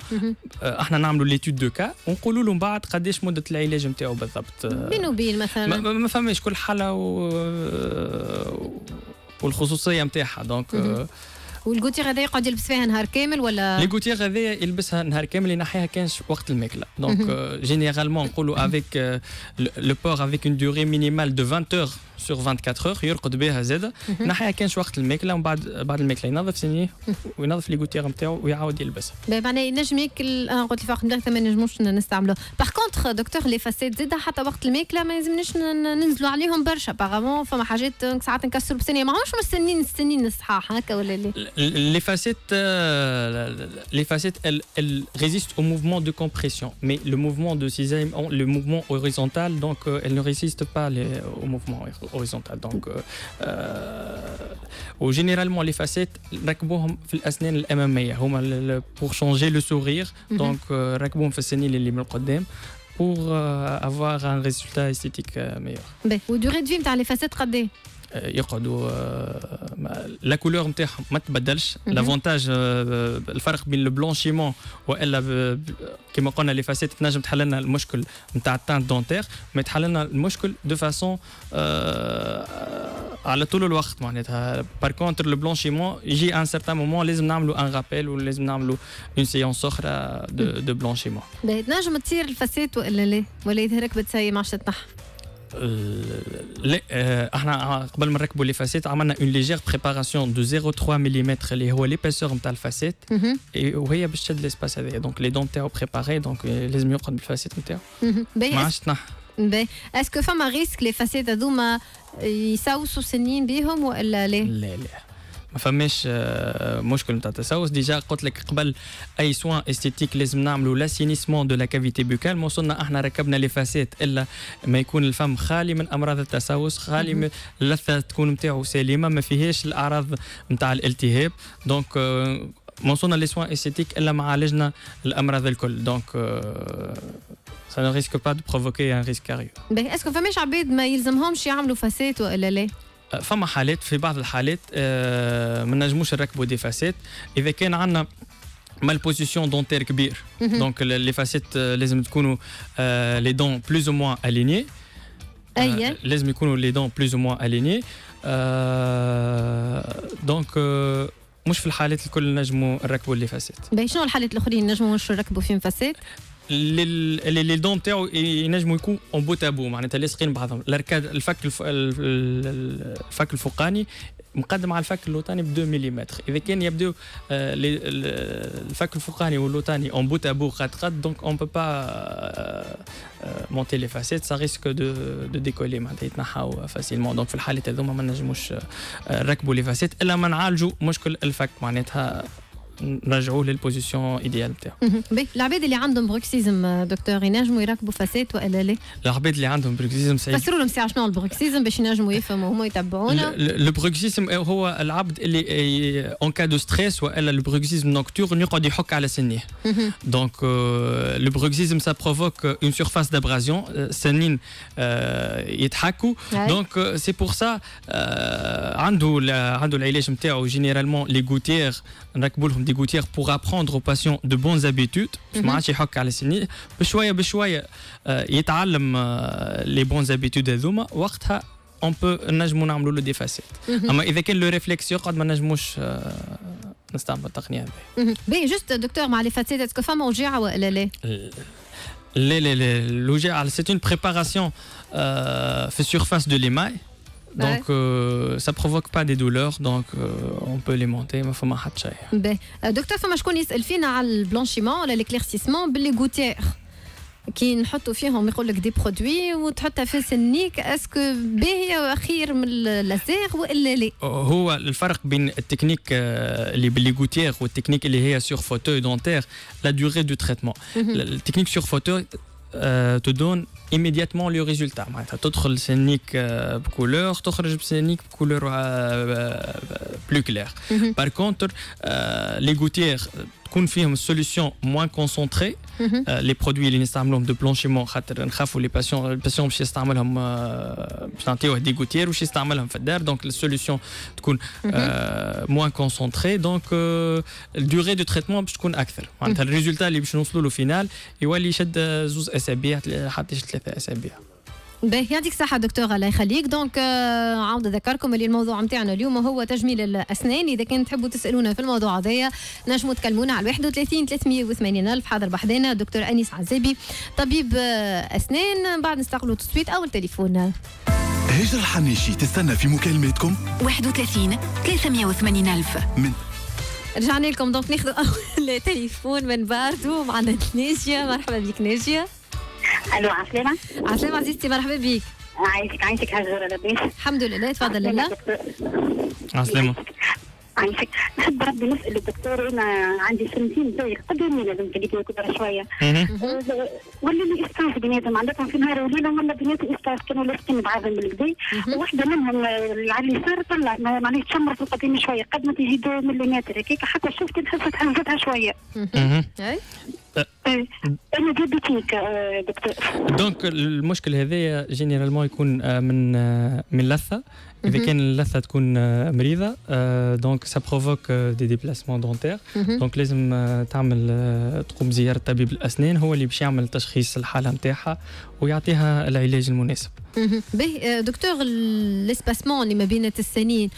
احنا نعملوا ليتود دو كا ونقول يقولوا له من بعد قداش مده العلاج نتاعو بالضبط. بين وبين مثلا ما فماش كل حاله و... والخصوصيه نتاعها دونك. والجوتيغ هذا يقعد يلبس فيها نهار كامل ولا؟ الجوتيغ هذا يلبسها نهار كامل ينحيها كانش وقت الماكله، دونك جينيرالمون نقولوا افيك لو بور افيك اون ديوغي مينيمال دو عشرين اور سور أربعة وعشرين اور يرقد بها زاده، ينحيها كانش وقت الماكله ومن بعد بعد الماكله ينظف سنيه وينظف الجوتيغ نتاعو ويعاود يلبسها. معناها ينجم ياكل انا قلت الفاق بلاك ما نجموش نستعملوه، باغ كونتخ دكتور لي فاساد زاده حتى وقت الماكله ما يلزمناش ننزلوا عليهم برشا، باغامون فما حاجات ساعات نكسروا بسنيه ماهمش مستنيين مستنيين الصحاح هكا ولا لا؟ Les facettes, euh, les facettes elles, elles résistent au mouvement de compression, mais le mouvement de cisaille, le mouvement horizontal, donc euh, elles ne résistent pas les, au mouvement horizontal. Donc, euh, euh, généralement, les facettes, pour changer le sourire, mm-hmm. donc, euh, pour euh, avoir un résultat esthétique euh, meilleur. Ou durée de vie, tu as les facettes radées. يقعدوا لا كولور نتاعهم ما تبدلش، لافونتاج الفرق بين البلونشيمون والا كما قلنا لي فاسيت تنجم تحل لنا المشكل نتاع التان دونتير، ما تحل لنا المشكل دو فاسون على طول الوقت معناتها. بار كونتر البلونشيمون يجي ان سارتان مومون لازم نعملوا ان رابيل ولازم نعملوا اون سيونس اخرى دو, دو بلونشيمون. تنجم تصير الفاسيت ولا لا؟ ولا يظهرك بتسيي ما عادش تنحى؟ لا احنا قبل ما نركبوا لي فاسيت عملنا اون ليجير بريباراسيون دو صفر فاصلة ثلاثة ملم اللي هو ليباسور نتاع الفاسيت وهي باش تشد ليسباس هذايا، دونك لي دون تاعو بريباري دونك لازم يقعد بالفاسيت نتاعو ما عادش تنحى. باهي اسكو فما ريسك لي فاسيت هذوما يساوسوا سنين بيهم ولا لا؟ لا لا ما فماش مشكل نتاع التسوس، ديجا قلت لك قبل اي سوان استيتيك لازم نعملوا لاسينيسمون دو لا كافيتي بوكال، ما وصلنا احنا ركبنا لي فاسيت الا ما يكون الفم خالي من امراض التسوس، خالي اللثه تكون نتاعو سليمه ما فيهاش الاعراض نتاع الالتهاب، دونك ما وصلنا لي سوان استيتيك الا ما عالجنا الامراض الكل، دونك ça ne risque pas de provoquer un risque sérieux. باهي اسكو فماش عباد ما يلزمهمش يعملوا فاسيت ولا لا؟ فما حالات في بعض الحالات ما نجموش نركبوا دي فاسيت اذا كان عندنا مال بوزيسيون دونتير كبير، دونك لي فاسيت لازم تكونوا لي دون بلوز او موان اليني، لازم يكونوا لي دون بلوز او موان اليني، دونك مش في الحالات الكل نجموا نركبوا لي فاسيت. باهي شنو الحالات الاخرين نجموا نركبوا فيهم فاسيت؟ اللي لي دون تاعو ينجموا يكون اون بو تابو معناتها لاصقين بعضهم، الاركاد الفك الف... الفك الفوقاني مقدم على الفك اللوطاني ب اثنين ملم، اذا كان يبدو الفك الفوقاني واللوطاني اون بو تابو قد قد دونك اون بو با مونتي لي فاسيت سا ريسك دو دو ديكولي معناتها يتنحاو فاسيلمون، دونك في الحالات هذوما ما نجموش نركبوا لي فاسيت الا ما نعالجوا مشكل الفك معناتها نرجعوه للبوزيسيون ايديال نتاعو. باهي العباد اللي عندهم بروكسيزم دكتور ينجموا يركبوا فاسيت ولا لا؟ العباد اللي عندهم بروكسيزم صعيب فسروا لهم ساعه شنو البروكسيزم باش ينجموا يفهموا هما يتبعونا. البروكسيزم هو العبد اللي اون كا دو ستريس والا البروكسيزم نوكتورن يقعد يحك على سنيه، دونك البروكسيزم سا بروفوك اون سيرفاس دابرازيون سنين يتحكوا، دونك سي بور سا عنده عنده العلاج نتاعو جينيرالمون لي غوتيير نركبوا لهم دي غوتيير pour apprendre aux patients de bonnes habitudes باش ما عادش يحك على سنيه، بشويه بشويه يتعلم لي بونز هابيتود هذوما، وقتها اون بو نجموا نعملوا له دي فاسيت. اما اذا كان لو ريفلكس يقعد ما نجموش نستعمل التقنيه هذه. باهي جوست دكتور مع لي فاسيت اسكو فما وجيعه ولا لا؟ لا لا لا الوجيعه سي اون بريباراسيون في السيرفاس دو ليماي، donc euh, ça provoque pas des douleurs donc euh, on peut les monter ما فما حتى شيء. باهي دكتور فما شكون يسأل فينا على البلونشيمون ولا ليكليرسيسمون باللي غوتيير كي نحطوا فيهم يقول لك دي برودوي وتحطها في سنيك اسكو باهيه خير من اللازيغ ولا لا؟ هو الفرق بين التكنيك اللي باللي غوتيير والتكنيك اللي هي سور فوتوي دونتير لا ديوري دو تريتمون. التكنيك سور فوتوي تدون immédiatement le résultat معناتها تدخل سنيك بكولور تخرج بسنيك بكولور بلو كلير. بار كونتر لي غوتيير يكون فيهم سوليسيون موان كونسونتري لي برودوي اللي نستعملوهم دو بلونشيمون خاطر نخافوا لي باسيون الباسيون باش يستعملهم باش نعطيوه ديغوتيير واش يستعملهم في الدار دونك السوليسيون تكون موان كونسونتري دونك الدوغي دو تريتمون باش تكون اكثر معناتها الريزولتا اللي باش نوصلوا له فينال يولي شد زوز اسابيع حتى شد ثلاثه اسابيع. باهي يعطيك الصحة دكتور الله يخليك. دونك عاود نذكركم اللي الموضوع نتاعنا اليوم هو تجميل الأسنان. إذا كان تحبوا تسألونا في الموضوع هذايا نجموا تكلمونا على واحد وثلاثين ثلاثمية وثمانين ألف. حاضر بحدانا دكتور أنيس عزابي طبيب أسنان. بعد نستقبلوا تصويت أو التليفون. هجر الحنيشي تستنى في مكالمتكم واحد وثلاثين ثلاثمية وثمانين ألف. من رجعنا لكم دونك ناخذ أول تليفون من باردو. معنا ناجية. مرحبا بك ناجية. الو عسلامة. عسلامة عزيزتي مرحبا بيك. عايشك عايشك هالجورة لاباس؟ الحمد لله تفضل لله. عسلامة. عايشك. نحب ربي نسأل الدكتور أنا عندي سنتين ضيق قدامي لازم تلقيني كبر شوية. ولا لي إسقاط بنادم عندكم في نهار وليلة ولا بنات إسقاط كانوا لاصقين بعضهم بالكدا وواحدة منهم على اليسار طلع معناها تشمرت القديم شوية قد ما تجي دو مليمتر هكاك حتى شفت نحسها حزتها شوية. اها. أنا ديابيتيك دكتور. دونك المشكل هذايا جينيرالمون يكون من من لثة. إذا كان اللثة تكون مريضة دونك سا بروفوك دي ديبلاسمون دونتير دونك لازم تعمل تقوم بزيارة طبيب الأسنان هو اللي باش يعمل تشخيص الحالة نتاعها ويعطيها العلاج المناسب. باهي دكتور الاسباسمون اللي ما بين السنين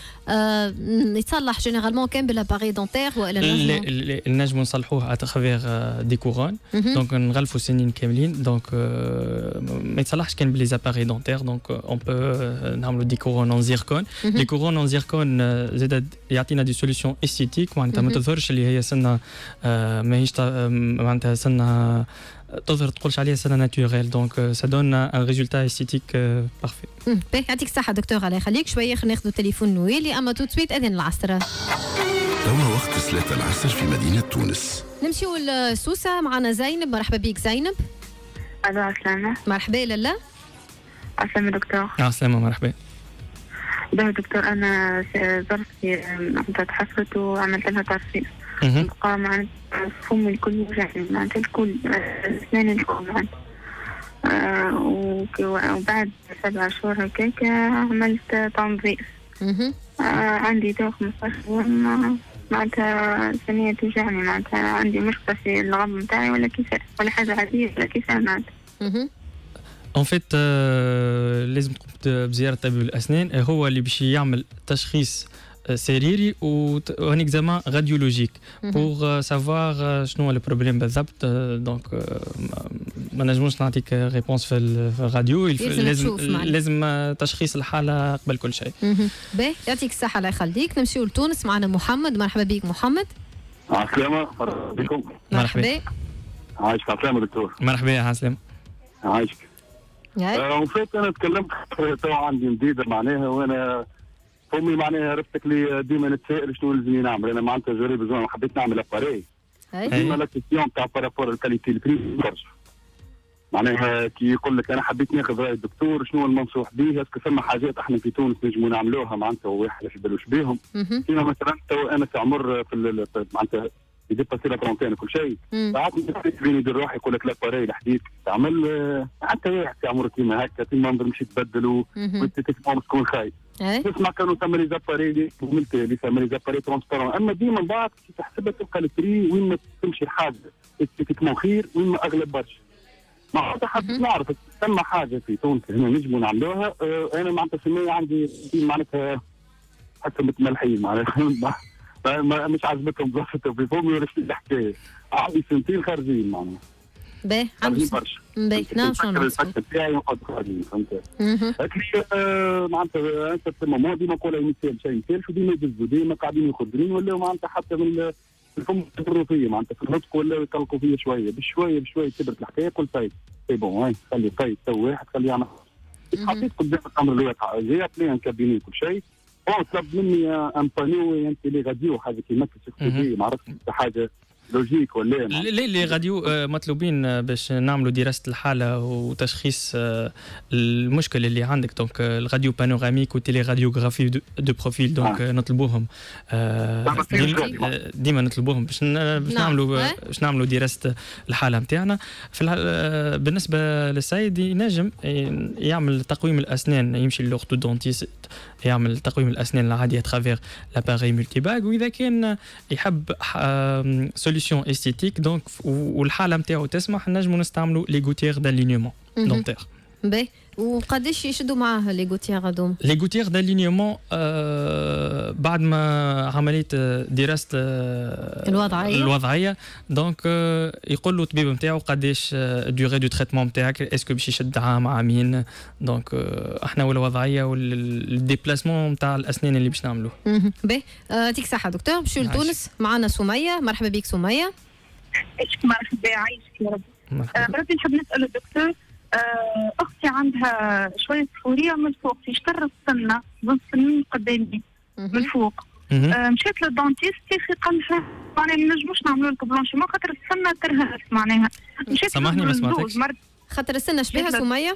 يتصلح جينيرالمون كان بالاباري دونتير ولا نجمو نجمو نصلحوه اتخافيغ دي كورون دونك نغلفوا سنين كاملين دونك ما يتصلحش كان بالاباري دونتير دونك اون بو نعملوا دي كورون اون زيركون. دي كورون اون زيركون زاد يعطينا دي سوليسيون استيتيك معناتها ما تظهرش اللي هي سنه ماهيش معناتها سنه تظهر تقولش عليها سنه ناتوريل دونك سا دون ان ريزولتا استيتيك بارفي. باهي يعطيك الصحه دكتور الله يخليك. شويه خلينا ناخذ التليفون نويلي اما توت سويت اذن العصر. توا وقت ثلاثة العصر في مدينه تونس. نمشيو لسوسه. معنا زينب. مرحبا بيك زينب. الو عسلامه. مرحبا لالا. عسلامه دكتور. عسلامه مرحبا. باهي دكتور انا ظرفتي معناتها تحسست وعملت لها ترسيم. نبقى معناتها فمي الكل وجعني معناتها الكل اسناني الكل معناتها وبعد سبع شهور هكاك عملت تنظيف. عندي تو خمسطاش يوم معناتها ثانية توجعني معناتها عندي مشكلة في الغض نتاعي ولا كيفاش ولا حاجة عادية ولا كيفاش معناتها. ان فيت لازم تقوم بزيارة طبيب الأسنان هو اللي باش يعمل تشخيص سريري وان اكزامان راديولوجيك بور سافوار شنو هو البروبليم بالضبط دونك ما نجموش نعطيك ريبونس في الراديو لازم لازم تشخيص الحاله قبل كل شيء. باهي يعطيك الصحه الله يخليك. نمشيو لتونس. معنا محمد. مرحبا بك محمد. عسلامه بكم. مرحبا. عايشك عسلامه دكتور. مرحبا يا عسلامه. عايشك. اون فيت انا تكلمت تو عندي مديده معناها وانا فمي معناها ربتك لي ديما نتسائل شنو لازمني نعمل انا معناتها جوري بزون حبيت نعمل اباري ديما لا كيسيون تاع بارابور الكاليتي البري برشا معناها كي يقول لك انا حبيت ناخذ راي الدكتور شنو المنصوح به اسكو ثم حاجات احنا في تونس نجموا نعملوها معناتها وواحد على بالوش بيهم كيما مثلا تو انا في عمر في معناتها يديباسي لا طونتين وكل شيء ساعات نحس بيني ندير روحي يقول لك لاباري الحديد تعمل حتى واحد في عمر كيما هكا في منظر مش يتبدل وانت تسمعهم تكون خايف تسمع كانوا ثم لي زاباري اللي ثم لي زاباري ترونسبارون اما ديما من بعد كي تحسبها تلقى البري وين ما تمشي الحاجه استيتيكمون خير وين ما اغلب برشا معناتها حبيت نعرف ثم حاجه في تونس هنا نجموا نعملوها اه انا معناتها سميه عندي معناتها حتى متملحين معناتها مش عاجبتهم ظرفة في فمي ولا شي الحكايه عندي سنتين خارجين معناها باهي عندي برشا باهي نعم شنو الفكر تاعي وقد خارجين فهمت هاكلي معناتها انت ماما ديما نقولها يمثال شيء يمثال وديما يدزوا ديما قاعدين يخدرين ولاو معناتها حتى من الفم كبروا فيا معناتها في النطق ولاو يطلقوا فيا شويه بشويه بشويه كبرت الحكايه قلت طيب سي بون خلي طيب تو واحد خلي يعمل حطيت قدام الامر الواقع جات لي كابيني كل شيء هو طلب مني ان بانيو انت اللي غادي وحاجه كيما كنت تقولي ما عرفتش حاجه لوجيك ولا اللي اللي غادي مطلوبين باش نعملوا دراسه الحاله وتشخيص المشكل اللي عندك. دونك الراديو بانوراميك والتيلي راديوغرافي دو بروفيل دونك نطلبوهم ديما نطلبوهم باش نعملوا باش نعملوا دراسه الحاله نتاعنا. بالنسبه للسيد ينجم يعمل تقويم الاسنان، يمشي للورتودونتيست يعمل تقويم الاسنان العادي اترافير لاباري ملتي باغ، واذا كان يحب سوليسيون استيتيك دونك والحاله نتاعو تسمح نجمو نستعملوا لي غوتيير دالينيومون دونتير. باهي وقداش يشدوا معاه لي غوتيير هذوما؟ لي غوتيير دالينيومون آه بعد ما عمليه دراسه الوضعيه الوضعيه دونك آه يقول له الطبيب نتاعو قداش ديغي دو تريتمون نتاعك، اسكو باش يشد عام عامين دونك آه احنا والوضعيه والديبلاسمون نتاع الاسنان اللي باش نعملوه. باهي يعطيك الصحه دكتور. نمشيو لتونس معنا سميه. مرحبا بك سميه. مرحبا عايشك يا رب. بربي نحب نسال الدكتور، اختي عندها شويه فوريه من الفوق في شطر السنه ضد السنين قدامي من الفوق، مشيت للدونتيست يخي قالها معناها ما نجموش نعملوا لك بلونشيمون ما خاطر السنه ترهرس معناها. مشيت سامحني ما سمعتكش. خاطر السنه شبيها سميه؟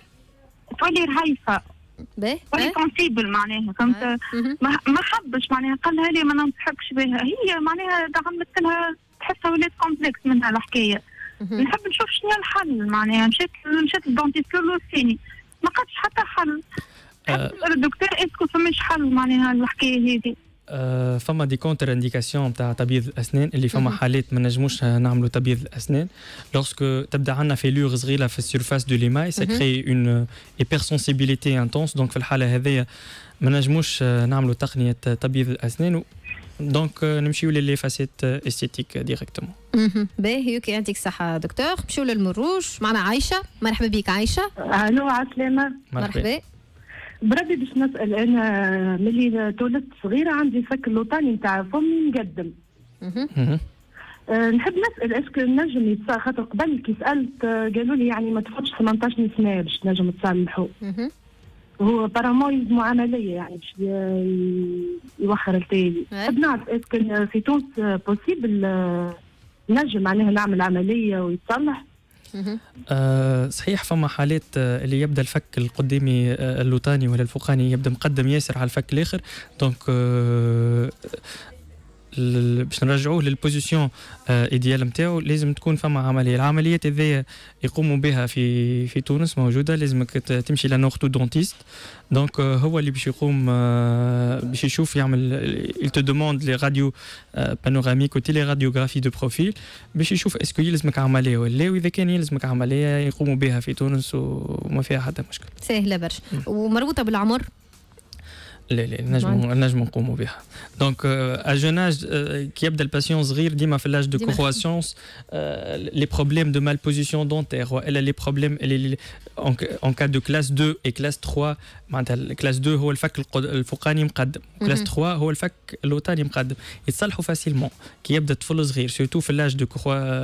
تولي رهيفه باهي تولي سونسيبل معناها فهمت، ما حبش معناها قالها لي ما ننصحكش بها، هي معناها عملت لها تحسها ولات كومبلكس منها الحكايه. نحب نشوف شنو الحل معناها. مشيت مشيت للدونتيست للوسيني ما قاتش حتى حل. نسال الدكتور اسكو فماش حل معناها الحكايه هذه؟ فما دي كونتر انديكاسيون تاع تبييض الاسنان اللي فما حالات ما نجموش نعملوا تبييض الاسنان لوغسكو تبدا عندنا فيلور صغيره في السيرفاس دو ليماي سي كري اون ايبر سونسيبيليتي انتونس. دونك في الحاله هذيا ما نجموش نعملوا تقنيه تبييض الاسنان دونك نمشيو للي فاسيت استيتيك ديريكتومون. اها باهي يوكي يعطيك الصحة دكتور. نمشيو للمروج معنا عايشة. مرحبا بك عايشة. الو عسلامة. مرحبا. بربي باش نسأل أنا ملي تولدت صغيرة عندي فك اللوطاني نتاع فمي مقدم. اها. نحب نسأل اسكو نجم يتصلح خاطر قبل كي سألت قالوا لي يعني ما تفوتش ثمانية عشر سنة باش نجم تصلحوا. اها. هو بارامون يلزمو عمليه يعني باش يوخر التالي. نحب نعرف اسكو في تونس بوسيبل نجم معناها نعمل عمليه ويتصلح؟ أه صحيح فما حالات اللي يبدا الفك القدامي اللوطاني ولا الفوقاني يبدا مقدم ياسر على الفك الاخر دونك أه باش نرجعوه للبوزيسيون ايديال نتاعو لازم تكون فما عمليه. العمليات هذيا يقوموا بها في في تونس موجوده، لازمك تمشي لانورتودونتيست دونك هو اللي باش يقوم باش يشوف يعمل التو دوموند لي راديو بانوراميك وتيلي راديوغرافي دو بروفيل باش يشوف اسكو يلزمك عمليه ولا، واذا كان يلزمك عمليه يقوموا بها في تونس وما فيها حتى مشكل. سهله برشا ومربوطه بالعمر؟ لا لا نجم نجم نقوموا بها دونك ا جوناج كي يبدا الباسيون صغير ديما في لاج دو كرواسيونس لي بروبليم دو مال بوزيسيون دونتير والا لي بروبليم اون كا دو كلاس اثنين اي كلاس ثلاثة معناتها كلاس اثنين هو الفك الفوقاني مقدم كلاس ثلاثة هو الفك اللوطاني مقدم يتصلحوا فاسيلمون كي يبدا الطفل صغير سورتو في لاج دو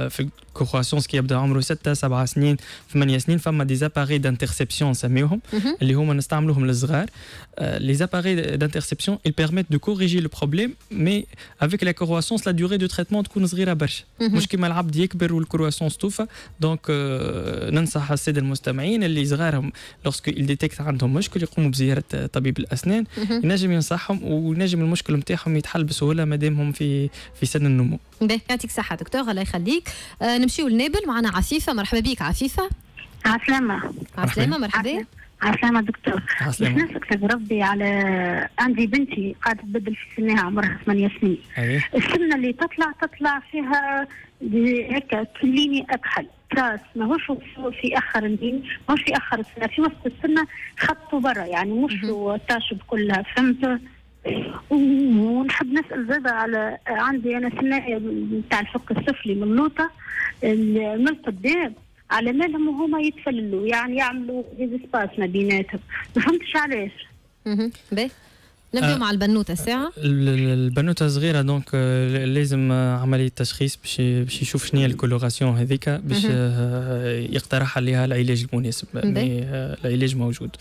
في كرواسيونس كي يبدا عمره ستة سبعة سنين ثمانية سنين فما دي زاباري دانتيرسيبسيون نسميوهم اللي هما نستعملوهم للصغار لي زاباري d'interception, ils permettent de corriger le problème, mais avec la croissance, la durée de traitement de Kounzgira Barch. Mouchki Malabd Yekber ou le croissance Toufa, donc Nansa Hassed al-Mustamaïn, les rares, lorsqu'ils détectent un mouchkel, ils ont besoin de Tabib al-Asnan, ils n'ont jamais un ou ils n'ont jamais le mouchkel, ils ont besoin de Souhla, madame, ils ont besoin de Noumou. Bien, يعطيك الصحة دكتور الله يخليك. نمشيو لنابل معنا عفيفة. مرحبا بك عفيفة. عسلامة. عسلامة مرحبا. عسلامة دكتور. عسلامة. نسألك بربي على عندي بنتي قاعدة تبدل في سنها عمرها ثمانية سنين. أيه. السنة اللي تطلع تطلع فيها هكا تليني أكحل تراس ماهوش في آخر الدين ماهوش في آخر السنة في وسط السنة خطوا برا يعني مش تاشب كلها فهمت. ونحب نسأل زادا على عندي أنا ثنايا بتاع الفك السفلي من اللوطة من القدام على مالهم وهما يتفللوا يعني يعملوا ديزيسباس ما بيناتهم ما فهمتش علاش. اها باهي نبداو مع البنوته الساعه. البنوته صغيره دونك لازم عمليه تشخيص باش باش يشوف شنو هي الكولوراسيون هذيك باش يقترح عليها العلاج المناسب. العلاج موجود.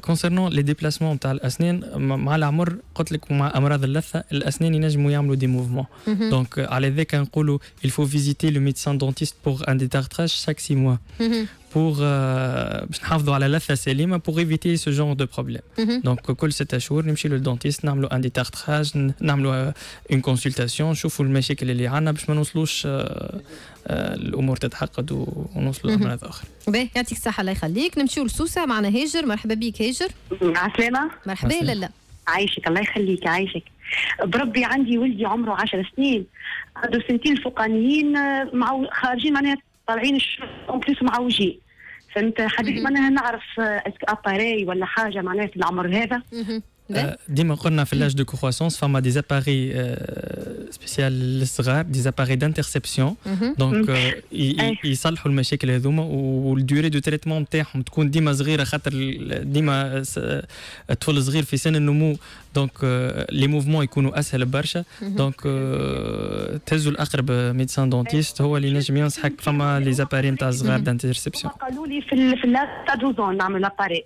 كونسيرنون لي ديبلاسمون تاع الاسنان مع العمر قلت لك مع امراض اللثه الاسنان ينجموا يعملوا دي موفمون دونك على ذاك نقولوا الفو فيزيتي لو ميدسان دونتيست بور ان ديتارتراج شاك سي موا pour باش نحافظوا على اللثه سليمه pour éviter ce genre de problème. دونك كل ستة شهور نمشي للدونتيست نعملوا ان ديتارتراج نعملوا اون كونسلتاسيون نشوفوا المشاكل اللي عندنا باش ما نوصلوش الامور تتحقد ونوصلوا لامراض اخرى. باهي يعطيك الصحه الله يخليك. نمشيو لسوسه معنا هاجر. مرحبا بك هاجر. مع السلامه. مرحبا لالا. عايشك الله يخليك. عايشك بربي. عندي ولدي عمره عشر سنين عنده سنتين فوقانيين مع خارجين معناها طالعين الشغل اون بليس معوجين فهمت حبيت معناها نعرف اسك اباري ولا حاجه معناها في العمر هذا. ديما قلنا في لاج دو كروسونس فما دي اباري سبيسيال للصغار دي اباري دانترسبسيون دونك يصلحوا المشاكل هذوما والديوري دو تريتمون نتاعهم تكون ديما صغيره خاطر ديما الطفل صغير في سن النمو دونك لي موفمون يكونوا اسهل برشا دونك تهزوا الاقرب ميدسان دونتيست هو اللي ينجم ينصحك. فما لي اباري نتاع الصغار دانترسبسيون قالوا لي في في لا نعمل اباري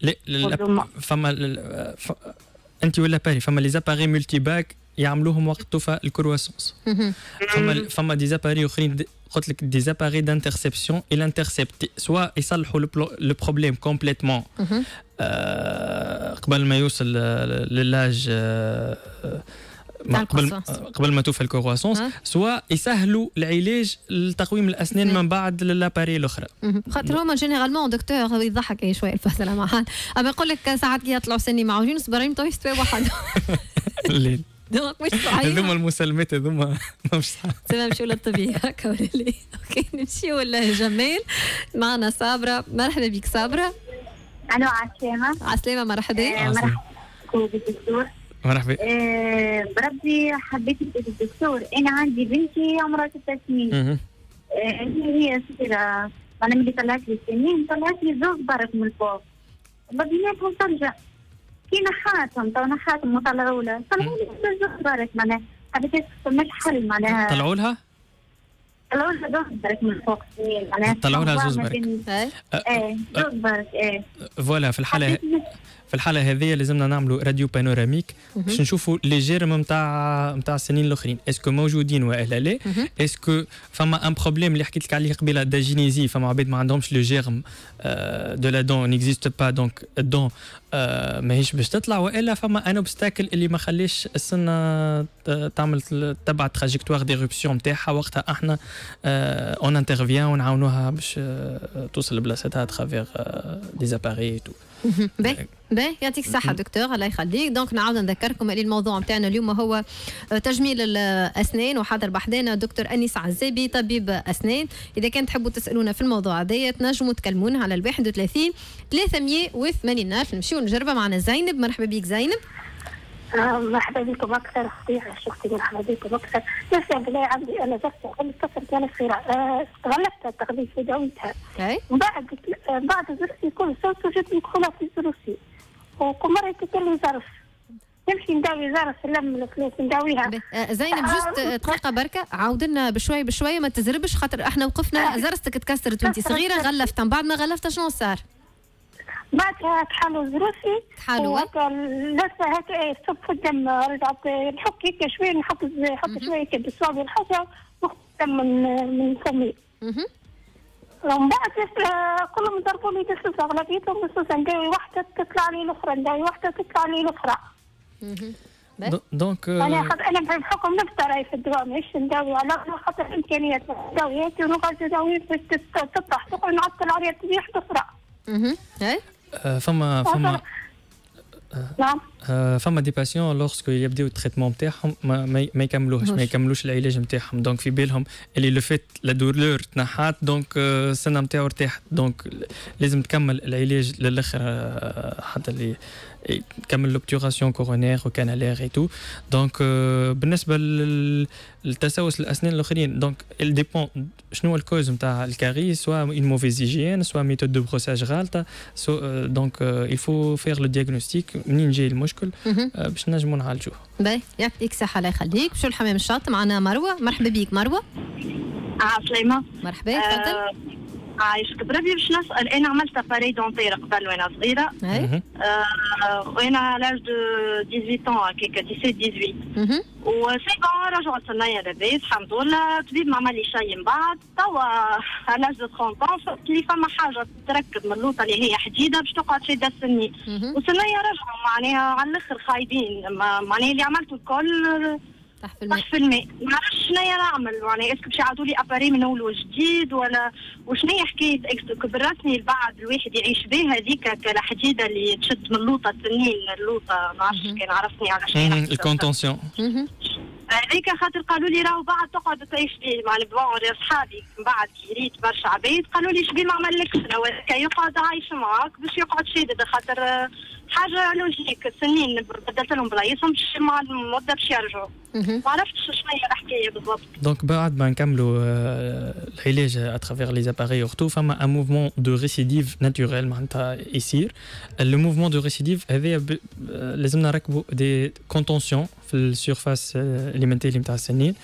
لا فما ف... انت ولا باري فما لي زاباري ملتي باك يعملوهم وقت توفى الكرواسونس فما فما دي زاباري اخرين قلت لك دي زاباري دانترسبسيون اي لانترسبتي سوا يصلحوا لو بروبليم كومبليتمون آه... قبل ما يوصل للاج آه... قبل قبل ما توفى الكرواسونس سواء يسهلوا العلاج لتقويم الاسنان من بعد لاباري الاخرى خاطر هما جينيرالمون دكتور يضحك شويه الفاصله مع حال اما نقول لك ساعات كي يطلعوا سني معوجين صبرين تو يستوي واحد الليل دونك مش صحيح هذوما المسلمات هذوما مش صحيح تمام شو للطبيعه هكا ولا لا. اوكي نمشيو لجمال معنا صابره. مرحبا بك صابره. الو عسلامه. عسلامه مرحبا. مرحبا دكتور. مرحبا. آه بربي حبيت نسال الدكتور انا عندي بنتي عمرها ست سنين. اها. هي صغيره معناها ملي طلعت لي السنين طلعت لي زوج برك من الفوق. بيناتهم ترجع. كي نحاتهم تو نحاتهم وطلعوا لها طلعوا لي زوج برك معناها حبيت نسال حل معناها. طلعوا لها؟ طلعوا لها زوج برك من الفوق السنين معناها. طلعوا لها زوج برك. ايه زوج برك ايه. فوالا في الحاله في الحاله هذه لازمنا نعملوا راديو بانوراميك باش نشوفوا لي جيرم نتاع نتاع السنين الاخرين اسكو موجودين والا لا اسكو فما ان بروبليم اللي حكيت لك عليه قبيله داجينيزي فما عباد ما عندهمش لو جيرم دو لا دون نيكزيست با دونك الدون ماهيش باش تطلع والا فما ان اوبستاكل اللي ما خليش السنه تعمل تبع تراجيكتوار ديروبسيون نتاعها وقتها احنا اون انترفيان ونعاونوها باش توصل لبلاصتها اترافيغ دي زاباري تو. باهي باهي يعطيك الصحة دكتور الله يخليك. دونك نعاود نذكركم اللي الموضوع نتاعنا اليوم هو تجميل الأسنان وحاضر بحدانا دكتور أنيس عزابي طبيب أسنان. إذا كان تحبوا تسألونا في الموضوع هذايا تنجموا تكلمونا على واحد ثلاثين ثلاثمية وثمانين ألف. نمشيو نجربها معنا زينب. مرحبا بيك زينب. مرحبا بكم اكثر صحيح شفتي مرحبا بكم اكثر. نفسي بالله عندي انا زفتي قبل السفر كانت صغيره غلبتها التغذيه في دعوتها ومن بعد بعد زرتي كل صوت وجدني كحولها في ضروسي وكل مره يتكلم زرف نمشي نداوي زرف نلم الفلوس نداويها. زينب جوست دقيقه بركه عاود لنا بشوي بشوي ما تزربش خاطر احنا وقفنا زرستك تكسرت وانت صغيره غلفتها من بعد ما غلفتها شنو صار؟ بعدها تحالوا زروسي تحالوا لسه هكا تصب في الدم رجعت نحك هيك شويه نحط نحط شويه هيك بالصوابع الحاجه نخرج الدم من من فمي. اها. ومن بعد كلهم ضربوا لي بالسوسه اغلبيتهم بالسوسه نداوي واحده تطلع لي الاخرى نداوي واحده تطلع لي الاخرى. اها. دونك انا انا بحكم نفسي راهي في الدوام مش نداوي على خاطر امكانيات نداوياتي ونقعد نداوي باش تطلع تقعد نعطل عليها تطيح تفرع. اها. اي. فما فما فما دي باسيون لوغسكو يبداو التريتمون نتاعهم ما ما يكملوهش ما يكملوش العلاج نتاعهم دونك في بالهم اللي لو فيت لا دولور تنحات دونك السنه نتاعو ارتاحت دونك لازم تكمل العلاج للاخر حتى اللي كمل لوبتوراسيون كورونير وكانالير اي تو دونك بالنسبه للتسوس الاسنان الاخرين دونك ديبون شنو الكوز نتاع الكاريس سواء اون موفيز هيجيان سواء ميثود دو بروساج غالطه دونك il faut faire le diagnostic منين جاي المشكل باش نجموا نعالجوه. باهي يعطيك الصحة الله يخليك. شو الحمام الشاطئ معنا مروة، مرحبا بيك مروة. اه سليمة مرحبا تفضل. عايشك بربي. باش نسأل، أنا عملت أباري دونتير قبل وأنا صغيرة وأنا على لاج دو ثمانية عشر هكاك سبعطاش ثمانية عشر وسي بون رجعت ليا لاباس الحمد لله، الطبيب ما عملي شي. من بعد توا على لاج دو ثلاثين صرت لي فما حاجة تركب من اللوطة اللي هي حديدة باش تقعد شادة سني، وسنيا رجعوا معناها على الآخر خايبين، معناها اللي عملته الكل تحت في الماء. ما عرفتش شنايا نعمل، معناها اسكو باش يعاودوا لي اباري من اول وجديد ولا وشنايا حكايه كبرتني البعض الواحد يعيش بها هذيك كالحديده اللي تشد من لوطه السنين اللوطه، ما عرفتش كان عرفني على شنو الكونتونسيون هذيك، خاطر قالوا لي راهو بعد تقعد تعيش به مع البون. اصحابي من بعد كيريت برشا عباد قالوا لي شبيه ما عملكش، كي يقعد عايش معاك باش يقعد شادد، خاطر حاجه لوجيك السنين بدلت لهم بلايصهم مع المده باش يرجعوا. ما عرفتش شنو الحكايه بالضبط. دونك بعد ما نكملوا العلاج اترافيغ لي زاباري اورتو فما ان موفمون دو ريسيديف ناتوريل معناتها يصير. لو موفمون دو ريسيديف هذايا لازمنا نركبوا دي كونتونسيون في السيرفاس اليمنتالي نتاع السنين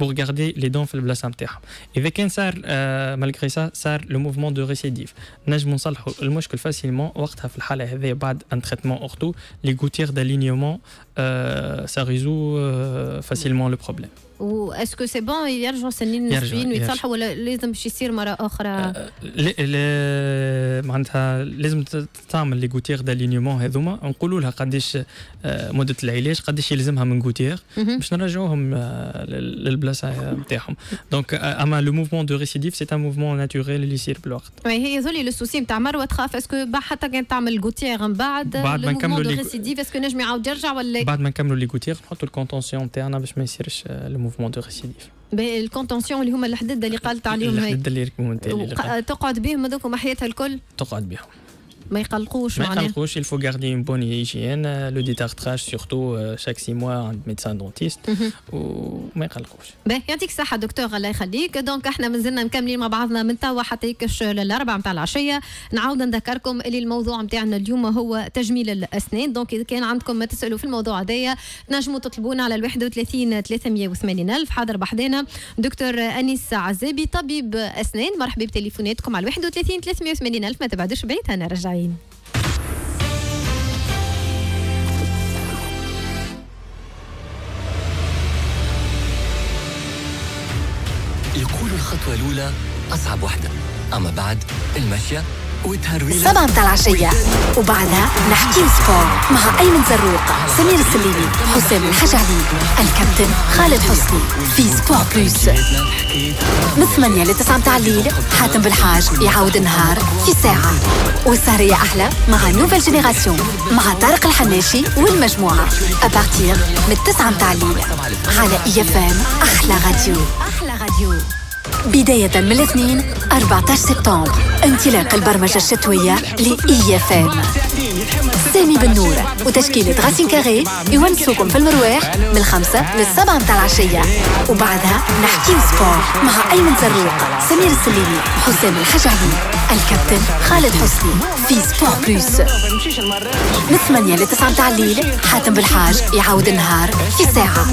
بور غاردي لي دون في البلاصه نتاعهم. اذا كان صار مالغري سا صار لو موفمون دو ريسيديف نجموا نصلحوا المشكل فاسيلمون وقتها في الحاله هذايا بعد ان تريتمون اورتو لي غوتير دالينيومون سا ريزو facilement le problème. واسكو سي بون يرجعوا سنين نسبيين ويتصلحوا ولا لازم باش يصير مره اخرى؟ أه معناتها لازم تعمل لي غوتيغ دالينيومون هذوما، نقولوا لها قداش مده العلاج، قداش يلزمها من غوتيغ باش نرجعوهم للبلاصه نتاعهم. دونك اما لو موفمون دو ريسيديف سي ان موفمون ناتوريل اللي يصير بالوقت. هي ذولي لو سوسي نتاع مروه، تخاف اسكو حتى كان تعمل غوتيغ من بعد بعد ما نكملوا لو ريسيديف اسكو نجم يعاود يرجع ولا بعد ما نكملوا لي غوتيغ نحطوا الكونتونسيون نتاعنا باش ما يصيرش موفمون دو ريسيديف. الكونتونسيون اللي هما الحدد اللي قالت عليهم الحدد اللي ريكومونتي تقعد بهم هذوك وحياتها الكل تقعد بهم، ما يقلقوش معناها ما يقلقوش. الفو غاردي اون بون هيجيان لو ديتارتراج سورتو شاك سي موا عند ميدسان دونتيست وما يقلقوش. باهي يعطيك الصحة دكتور الله يخليك. دونك احنا مازلنا مكملين مع بعضنا من توا حتى يكش للأربعة نتاع العشية. نعاود نذكركم اللي الموضوع نتاعنا اليوم هو تجميل الأسنان، دونك إذا كان عندكم ما تسألوا في الموضوع هذايا تنجموا تطلبونا على واحد وثلاثين ثلاثمية وثمانين ألف. حاضر بحدانا دكتور أنيس عزابي طبيب أسنان، مرحبا بتليفوناتكم على واحد وثلاثين ثلاثمية وثمانين ألف، ما تبعدوش بعيد هنا رجعي. يقول الخطوة الأولى أصعب واحدة، أما بعد المشي والتهرويلة سبعة متاع العشية وبعدها نحكيو سبور مع أيمن زروق، سمير السليني، حسام الحجعلي، الكابتن خالد حسني في سبور بلوس. من ثمانية ل تسعة متاع الليل حاتم بالحاج يعاود النهار في ساعة، والسهرية أحلى مع نوفل جينيراسيون مع طارق الحناشي والمجموعة أبارتيغ من تسعة متاع الليل على إي إف إم أحلى راديو. أحلى راديو بداية من الاثنين أربعطاش سبتمبر، انطلاق البرمجة الشتوية لإي اف ام. سامي بنور وتشكيلة غاسين كاري يونسوكم في المرواح من الخمسة للسبعة متاع العشية، وبعدها نحكيو سبور مع أيمن زروق، سمير السليمي، حسام الحجعلي، الكابتن خالد حسني في سبور بلوس. من ثمانية ل تسعة متاع الليل حاتم بالحاج يعاود النهار في ساعة،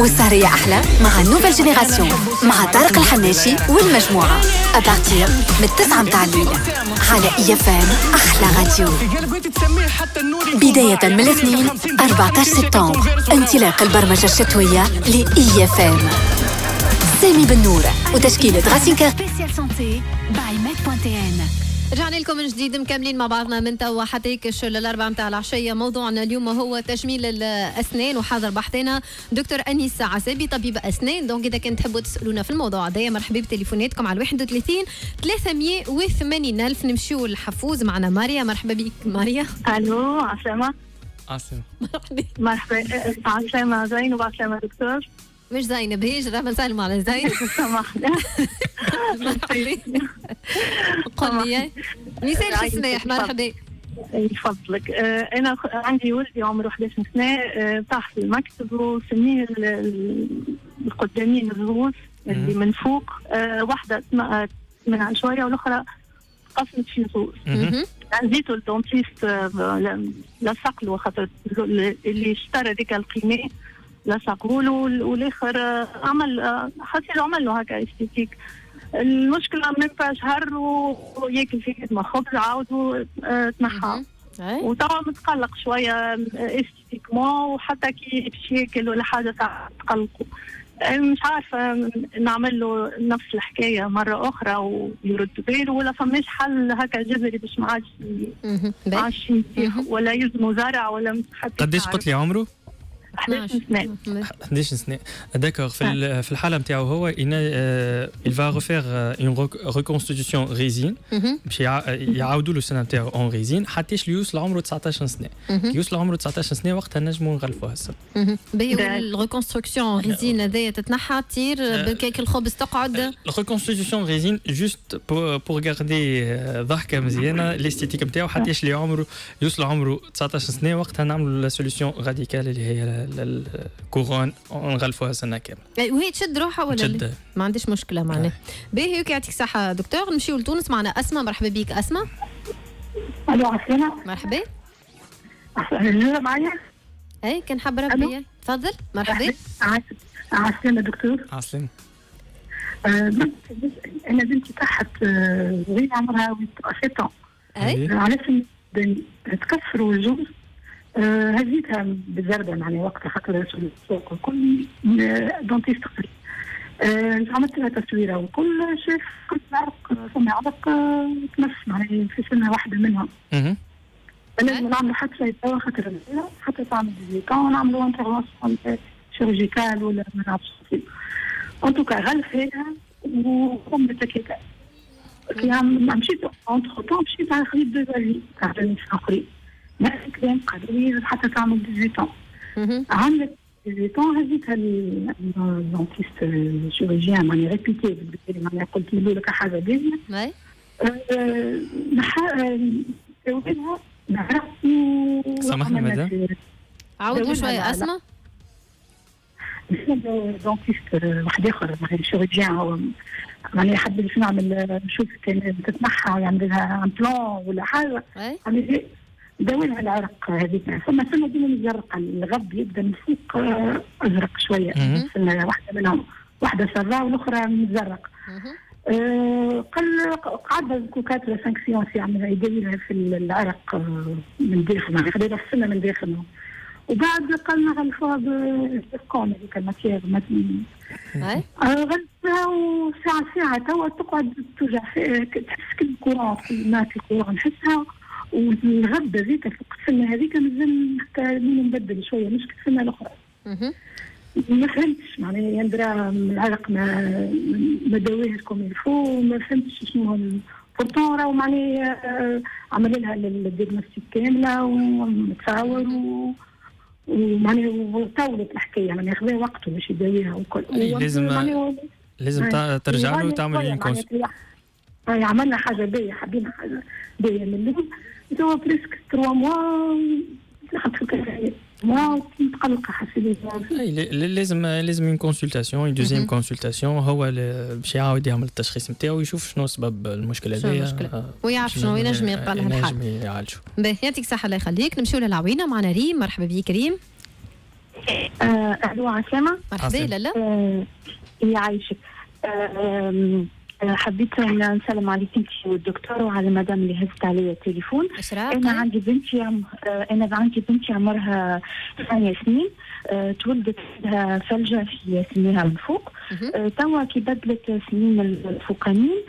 والسهرية أحلى مع نوفل جينيراسيون مع طارق الحناشي والمجموعة أبارتيغ من تسعة متاع الليل على إي إف إم أحلى راديو. بداية من الاثنين أربعطاش سبتمبر، انطلاق البرمجة الشتوية لإي إف إم. سامي بنور وتشكيلة غاسين كاري سبيسيال سونتي باي ميك بوانتي إن. رجعنا لكم من جديد مكملين مع بعضنا من توا حتى يكش للأربعة متاع العشية. موضوعنا اليوم هو تجميل الأسنان وحاضر بحثنا دكتور أنيس عزابي طبيب أسنان. دونك إذا كنت تحبوا تسألونا في الموضوع هذايا مرحبا بتليفوناتكم على واحد وثلاثين ثلاثمية وثمانين ألف. نمشيو للحفوز معنا ماريا، مرحبا بك ماريا. ألو عسلامة. عسلامة مرحبا. مرحبا عسلامة زين وعسلامة دكتور. مش زينب هيج راه نسلموا على زينب سامحني قل لي نسال سماح مرحبا يفضلك. انا عندي ولدي عمره احداش سنة طاح في المكتب وسنيه القدامين الرؤوس اللي من فوق، واحده من على شويه والاخرى قسمت في زوز عزيتو الدونتيست لصقلو وخاطر اللي اشترى هذيك القيمه لصقولو والاخر عمل حسيت عمله هكا استيتيك. المشكله من فاش شهر وياكل فيه ما خبز عاودو تنحى وتوا متقلق شويه استيتيكمون وحتى كي ياكل ولا حاجه تقلقو. مش عارفه نعمل له نفس الحكايه مره اخرى ويرد باله ولا فماش حل هكا جذري باش ما عادش ولا يلزموا زرع ولا حتى. قديش قلت لي عمره؟ احداش سنة D'accord. في الحالة نتاعو هو il va refaire une reconstitution ريزين باش يعاودوا له السنة نتاعو اون ريزين حتى يوصل عمره تسعطاش سنة. كي يوصل عمره تسعطاش سنة وقتها نجموا نغلفوها السنة. باهي الريكونستركسيون ريزين هذايا تتنحى تطير بالكيك الخبز تقعد. الريكونستركسيون ريزين جوست بور غاردي ضحكة مزيانة الاستيتيك نتاعو حتى اللي عمره يوصل عمره تسعطاش سنة وقتها نعملوا لا سوليسيون راديكال اللي هي الكورون نغلفوها سنه كامله. وهي تشد روحها ولا تشد؟ ما عنديش مشكله معناها. باهي يعطيك الصحه دكتور. نمشيو لتونس معنا اسماء. مرحبا بيك اسماء. الو عسلامه. مرحبا. عسلامه معايا؟ اي كان حاب ربي. تفضل مرحبا. عسلامه دكتور. عسلامه. انا بنتي تحت وين عمرها ستة. اي. علاش تكسروا الجوز؟ هزيتها بالزرده معناها وقتها خاطر السوق الكل دونتيست قريب. عملت لها تصويره وكل شاف كنت نعرف فما عبق تمس معناها في سنه واحده منهم. اها. لازم نعملوا حادثه توا خاطر حتى تعمل ديزيكون نعملوا انترفونسيون شيرجيكال ولا ما نعرفش كيف. ان توكا غلفيها وقمت هكاكا. كي مشيت اونتخ تون مشيت على خريب دو فالي تاع النسخه نفس الكلام قالوا حتى تعمل ديزيتون. عملت ديزيتون هذيك الدونتيست الشيروجيان ماني ريبيتي معناها قلت له لك حاجه باهيه. اي. سويتها نعرف سامحني مدام. عاودوا شويه اسماء. دونتيست واحد اخر معناها الشيروجيان هو معناها حب باش نعمل نشوف كان تتنحى ويعمل لها ان بلون ولا حاجه. اي. داولها العرق هذيك ثم ثم ديما مزرقه الغب يبدا من فوق ازرق شويه ثم واحده منهم واحده سراء والاخرى مزرق. أه قال قعد كوكاترا سانك سيونس يعملها يديرها في العرق من داخل خلينا السنه من داخل وبعد قالنا غلفوها بالسيركون هذيك الماتيير غلفوها وساعه ساعه توا تقعد توجع تحس بالكورون في الماء الكورون نحسها والغدة هذيك فوق السنة هذيك مازال نبدل شوية مش كالسنة الأخرى. اها. ما فهمتش معناها يعني درا العرق ما ما داواهاش كوم الفو ما فهمتش شنو بورتون راهو معناها عمل لها الدياغنوستيك كاملة ومتصاور و ومعناها وطولت الحكاية معناها خذا وقته باش يداويها والكل. لازم لازم ترجع له وتعمل لكونس. عملنا حاجة باهية حبينا حاجة باهية من اللون توا بريسك تروا موا تاخذ فكرة موا متقلقة حسيت لازم لازم اون كونسلتاسيون دوزيام كونسلتاسيون هو باش يعاود يعمل التشخيص نتاعو يشوف شنو سبب المشكلة هذايا ويعرف شنو ينجم يلقى لها الحل ينجم يعالجو. باهي يعطيك الصحة الله يخليك. نمشيو للعوينة معنا ريم. مرحبا بيك ريم. أهلا عسلامة. مرحبا لالا. يعيشك. حبيت نسلم عليك انت والدكتور وعلى مدام اللي هزت عليا التليفون. انا عندي بنتي عم... انا عندي بنتي عمرها ثمانية سنين تولدت عندها فلجه في سنينها من فوق. توا كي بدلت سنين الفوقانيين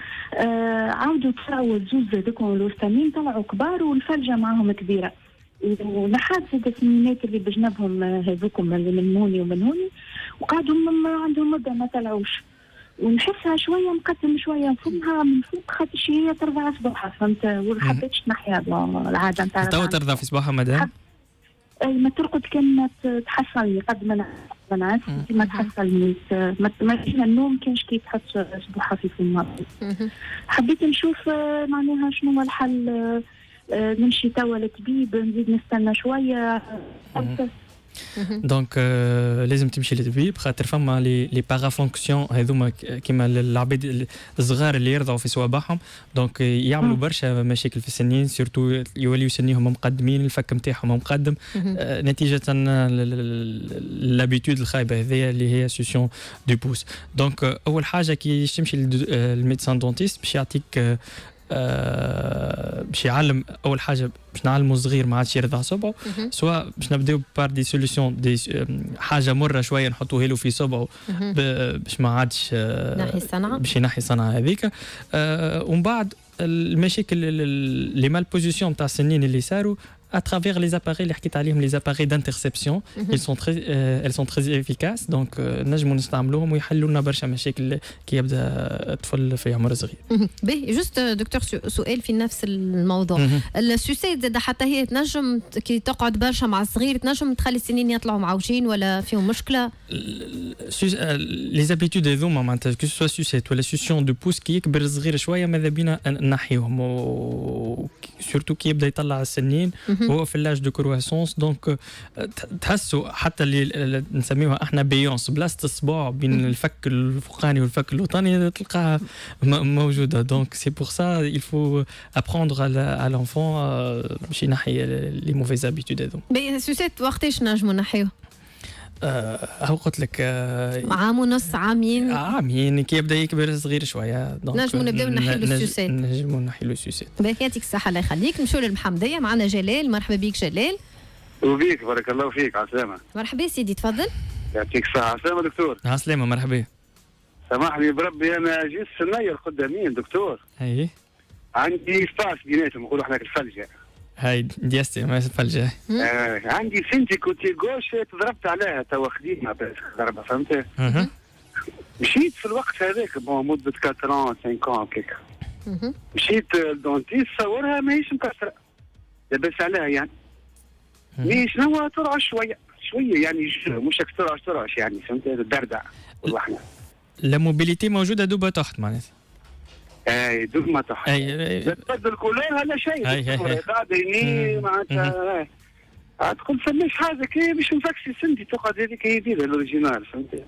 عاودوا طلعوا الزوز هذوك والوسطانيين طلعوا كبار والفلجه معاهم كبيره ونحات زاد السنينات اللي بجنبهم هذوكم اللي من هوني ومن هوني وقعدوا عندهم مده ما طلعوش ونحسها شويه مقدم شويه فمها من فوق خاطر هي ترضع في صباحها فهمت وما حبيتش نحيا العاده نتاع توا ترضع في صباحها مدام؟ اي ما ترقد كان تحصل قد ما نعس ما تحصل ما فيها النوم كانش كي تحط صباحها في فمها. حبيت نشوف معناها شنو هو الحل. نمشي توا للطبيب نزيد نستنى شويه دونك لازم تمشي للطبيب خاطر فما لي بارافونكسيون هذوما كيما العباد الصغار اللي يرضعوا في صوابعهم، دونك يعملوا برشا مشاكل في السنين، سيرتو يوليو سنيهم مقدمين، الفك نتاعهم مقدم نتيجه لابيتود الخايبه هذيا اللي هي سوسيون دو بوس. دونك اول حاجه كي تمشي للميدسان دونتيست باش يعطيك أه باش يعلم، اول حاجه باش نعلمو الصغير ما عادش يرضع صبعه، سواء باش نبداو بار دي سوليسيون دي حاجه مره شويه نحطوها له في صبعه باش ما عادش ينحي الصنعه، باش ينحي الصنعه هذيك. أه ومن بعد المشاكل لي مال بوزيسيون تاع السنين اللي صاروا à travers les appareils اللي حكيت عليهم، les appareils d'interception ils sont très elles sont très efficaces donc نجموا نستعملوهم ويحلوا لنا برشا مشاكل كي يبدا الطفل في عمر صغير. باهي جوست دكتور سؤال في نفس الموضوع، السوسيد زاد حتى هي تنجم كي تقعد برشا مع الصغير تنجم تخلي السنين يطلعوا معوجين ولا فيهم مشكله؟ les habitudes هذوما معناتها que ce soit sucette ولا succion de pouce كي يكبر الصغير شويه ماذا بينا نحيهم، سورتو كي يبدا يطلع السنين هو في لاج دو كرواسونس، دونك تحسوا حتى اللي نسميوها احنا بيونس بلاصه الصباع بين الفك الفوقاني والفك الوطاني تلقاها موجوده، دونك سي بور سا يلفو ابروندر على لونفون باش ينحي لي موفيز ابيتود هذو. بي سوسيت وقتاش نجموا نحيوه؟ أه قلت لك أه عام ونص، عامين عامين كي يبدا يكبر صغير شويه نجمو نبداو نحيلو السوسات، نجمو نحيلو السوسات. باهي يعطيك الصحة الله يخليك، نمشيو للمحمدية، معنا جلال، مرحبا بك جلال. وبيك بارك الله فيك عسلامة. مرحبا سيدي تفضل. يعطيك الصحة عسلامة دكتور. عسلامة مرحبا. سامحني بربي أنا جيت السنية القدامين دكتور. أي عندي فاس بيناتهم نقولوا احنا الفلجة. هاي ديستي ما فلجة. آه عندي سنتي كوتي غوش تضربت عليها توا خديمة ضربة فهمت؟ اها. مشيت في الوقت هذاك بون مدة أربعة خمسة هكاك. اها. مشيت للدونتيست صورها ماهيش مكسرة. لاباس عليها يعني. مي شنو ترعش شوية شوية يعني مش هكا ترعش ترعش يعني فهمت الدردع والله. لا موبيليتي موجودة دوبة تحت معناتها. اي دوما تحت لا تبدل كلها لا شيء قاعده هني معناتها عاد قلت فماش حاجه كي باش نفكسي سندي تقعد هذيك هي ديالها الاوريجينال فهمت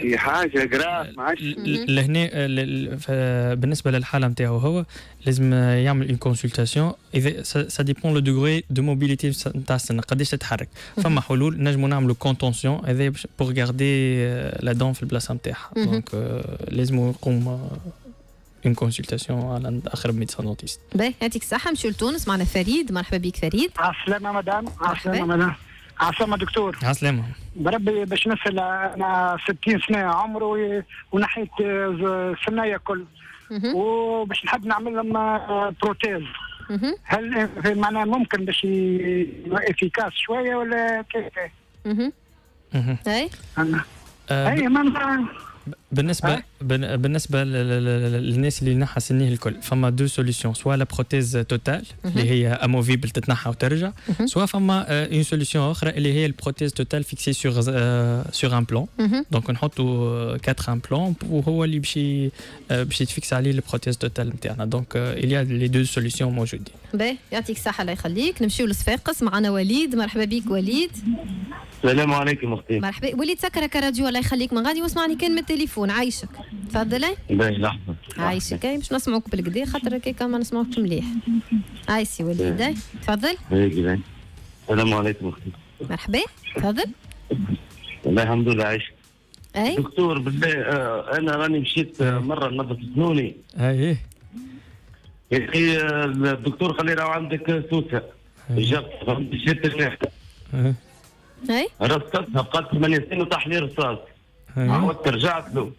شي حاجه كراف ما عادش لهنا. بالنسبه للحاله نتاعو هو لازم يعمل اون كونسلتاسيون، اذا سا ديبون لو دوغري دو موبيليتي نتاع السنه قداش تتحرك، فما حلول نجمو نعملو كونتونسيون هذا بور غاردي لا دون في البلاصه نتاعها، دونك لازم يقوم اون كونسلتاسيون على اخر ميدسان دونتيست. باهي يعطيك الصحه، نمشيو لتونس، معنا فريد، مرحبا بك فريد. عسلامه مدام. عسلامه مدام. عسلامة دكتور. عسلامة. بربي باش نسأل، أنا ستين سنة عمري ونحيت سنايا كل. وباش نحب نعمل لهم بروتيز. هل معناها ممكن باش إفيكاس شوية ولا كيف؟ اها. أي. أي ما بالنسبه بالنسبه للناس اللي نحى سنيه الكل فما دو سوليسيون، سوا لا بروتيز توتال اللي هي اموفيبل تتنحى وترجع، سوا فما اون سوليسيون اخرى اللي هي البروتيز توتال فيكسي سور سور ان بلون، دونك نحطوا كاتر ان بلون وهو اللي باش باش يتفيكس عليه البروتيز توتال نتاعنا، دونك اليا لي دو سوليسيون موجودين. باهي يعطيك الصحه الله يخليك، نمشيو لصفاقس، معنا وليد، مرحبا بك وليد. السلام عليكم اختي. مرحبا وليد، سكرك الراديو الله يخليك من غادي واسمعني كان من التليفون. عايشك تفضلي. باهي لحظه عايشك، اي باش نسمعوك بالكدا خاطر هكاك ما نسمعوكش مليح. عايشي وليد تفضل. باهي السلام عليكم اختي. مرحبا تفضل. والله الحمد لله عايشك. اي دكتور بالله انا راني مشيت مره نظف سنوني. اي يا اخي الدكتور قال لي راه عندك سوسه جات مشيت الناحيه. اي رصتها بقات ثمانية سنين وطاح لي رصاص. عاودت رجعت له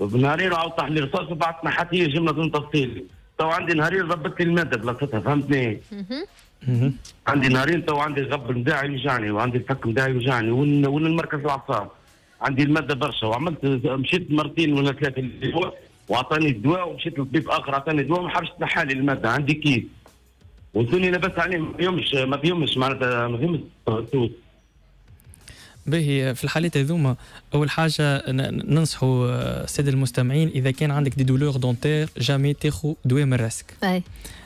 بنهارين عاود طاح لي رصاص وبعد نحت لي جمله دون تفصيل. تو عندي نهارين ضبطت لي الماده بلاصتها فهمتني؟ اها عندي نهارين تو عندي الغب نتاعي يوجعني وعندي الفك نتاعي يوجعني وين المركز الاعصاب عندي الماده برشا، وعملت مشيت مرتين ولا ثلاثه للدواء وعطاني الدواء ومشيت لطبيب اخر عطاني دواء ما حبش تنحى لي الماده عندي كيس وزوني لاباس عليه ما فيهمش ما فيهمش معناتها ما فيهمش توت. باهي في الحالات هذوما اول حاجه ننصحوا الساده المستمعين اذا كان عندك دي دولور دونتير جامي تاخو دواء من راسك.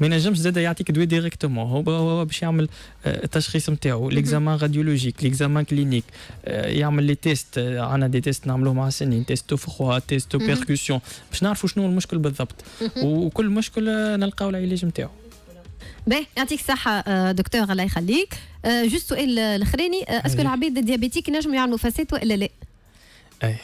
ما ينجمش زاد يعطيك دواء ديريكتومون، هو هو باش يعمل التشخيص نتاعو، ليكزامان راديولوجيك، ليكزامان كلينيك، يعمل لي تيست، عندنا دي تيست نعملوه مع السنين، تيست فخوه، تيست بيركوسيون، باش نعرفوا شنو المشكل بالضبط، وكل مشكل نلقاو العلاج نتاعو. باهي يعطيك الصحة دكتور الله يخليك. جوست سؤال الاخراني، اسكو العباد الديابيتيك ينجموا يعملوا فساد ولا لا؟ اي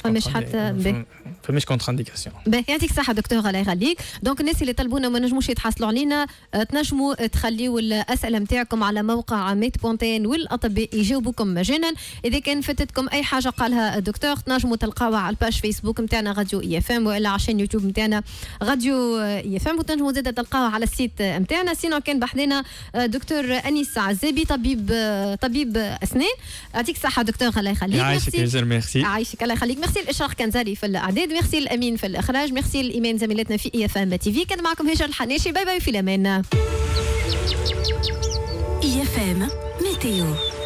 فماش حتى باهي فماش كونتر انديكاسيون. باهي يعطيك الصحة دكتور الله يخليك، دونك الناس اللي طلبونا وما نجموش يتحصلوا علينا تنجموا تخليوا الأسئلة نتاعكم على موقع ميت بونتين والأطباء يجاوبوكم مجانا، إذا كان فاتتكم أي حاجة قالها الدكتور تنجموا تلقاوها على الباج فيسبوك نتاعنا راديو إي إف إم وإلا عشان يوتيوب نتاعنا راديو إي إف إم، وتنجموا زادة تلقاوها على السيت نتاعنا. سينو كان بحذنا دكتور أنيس عزابي طبيب طبيب أسنان، يعطيك الصحة دكتور الله يخليك. يعيشك ياسر ميرسي. عايشك الله يخليك، ميرسي لإشراق كنزاري في الأعداد، ميرسي لأمين في الإخراج، ميرسي لإيمان زميلاتنا في إي إف إم تي في، كان معكم هجر الحناشي، باي باي في الأمان. إي إف إم ميتيو.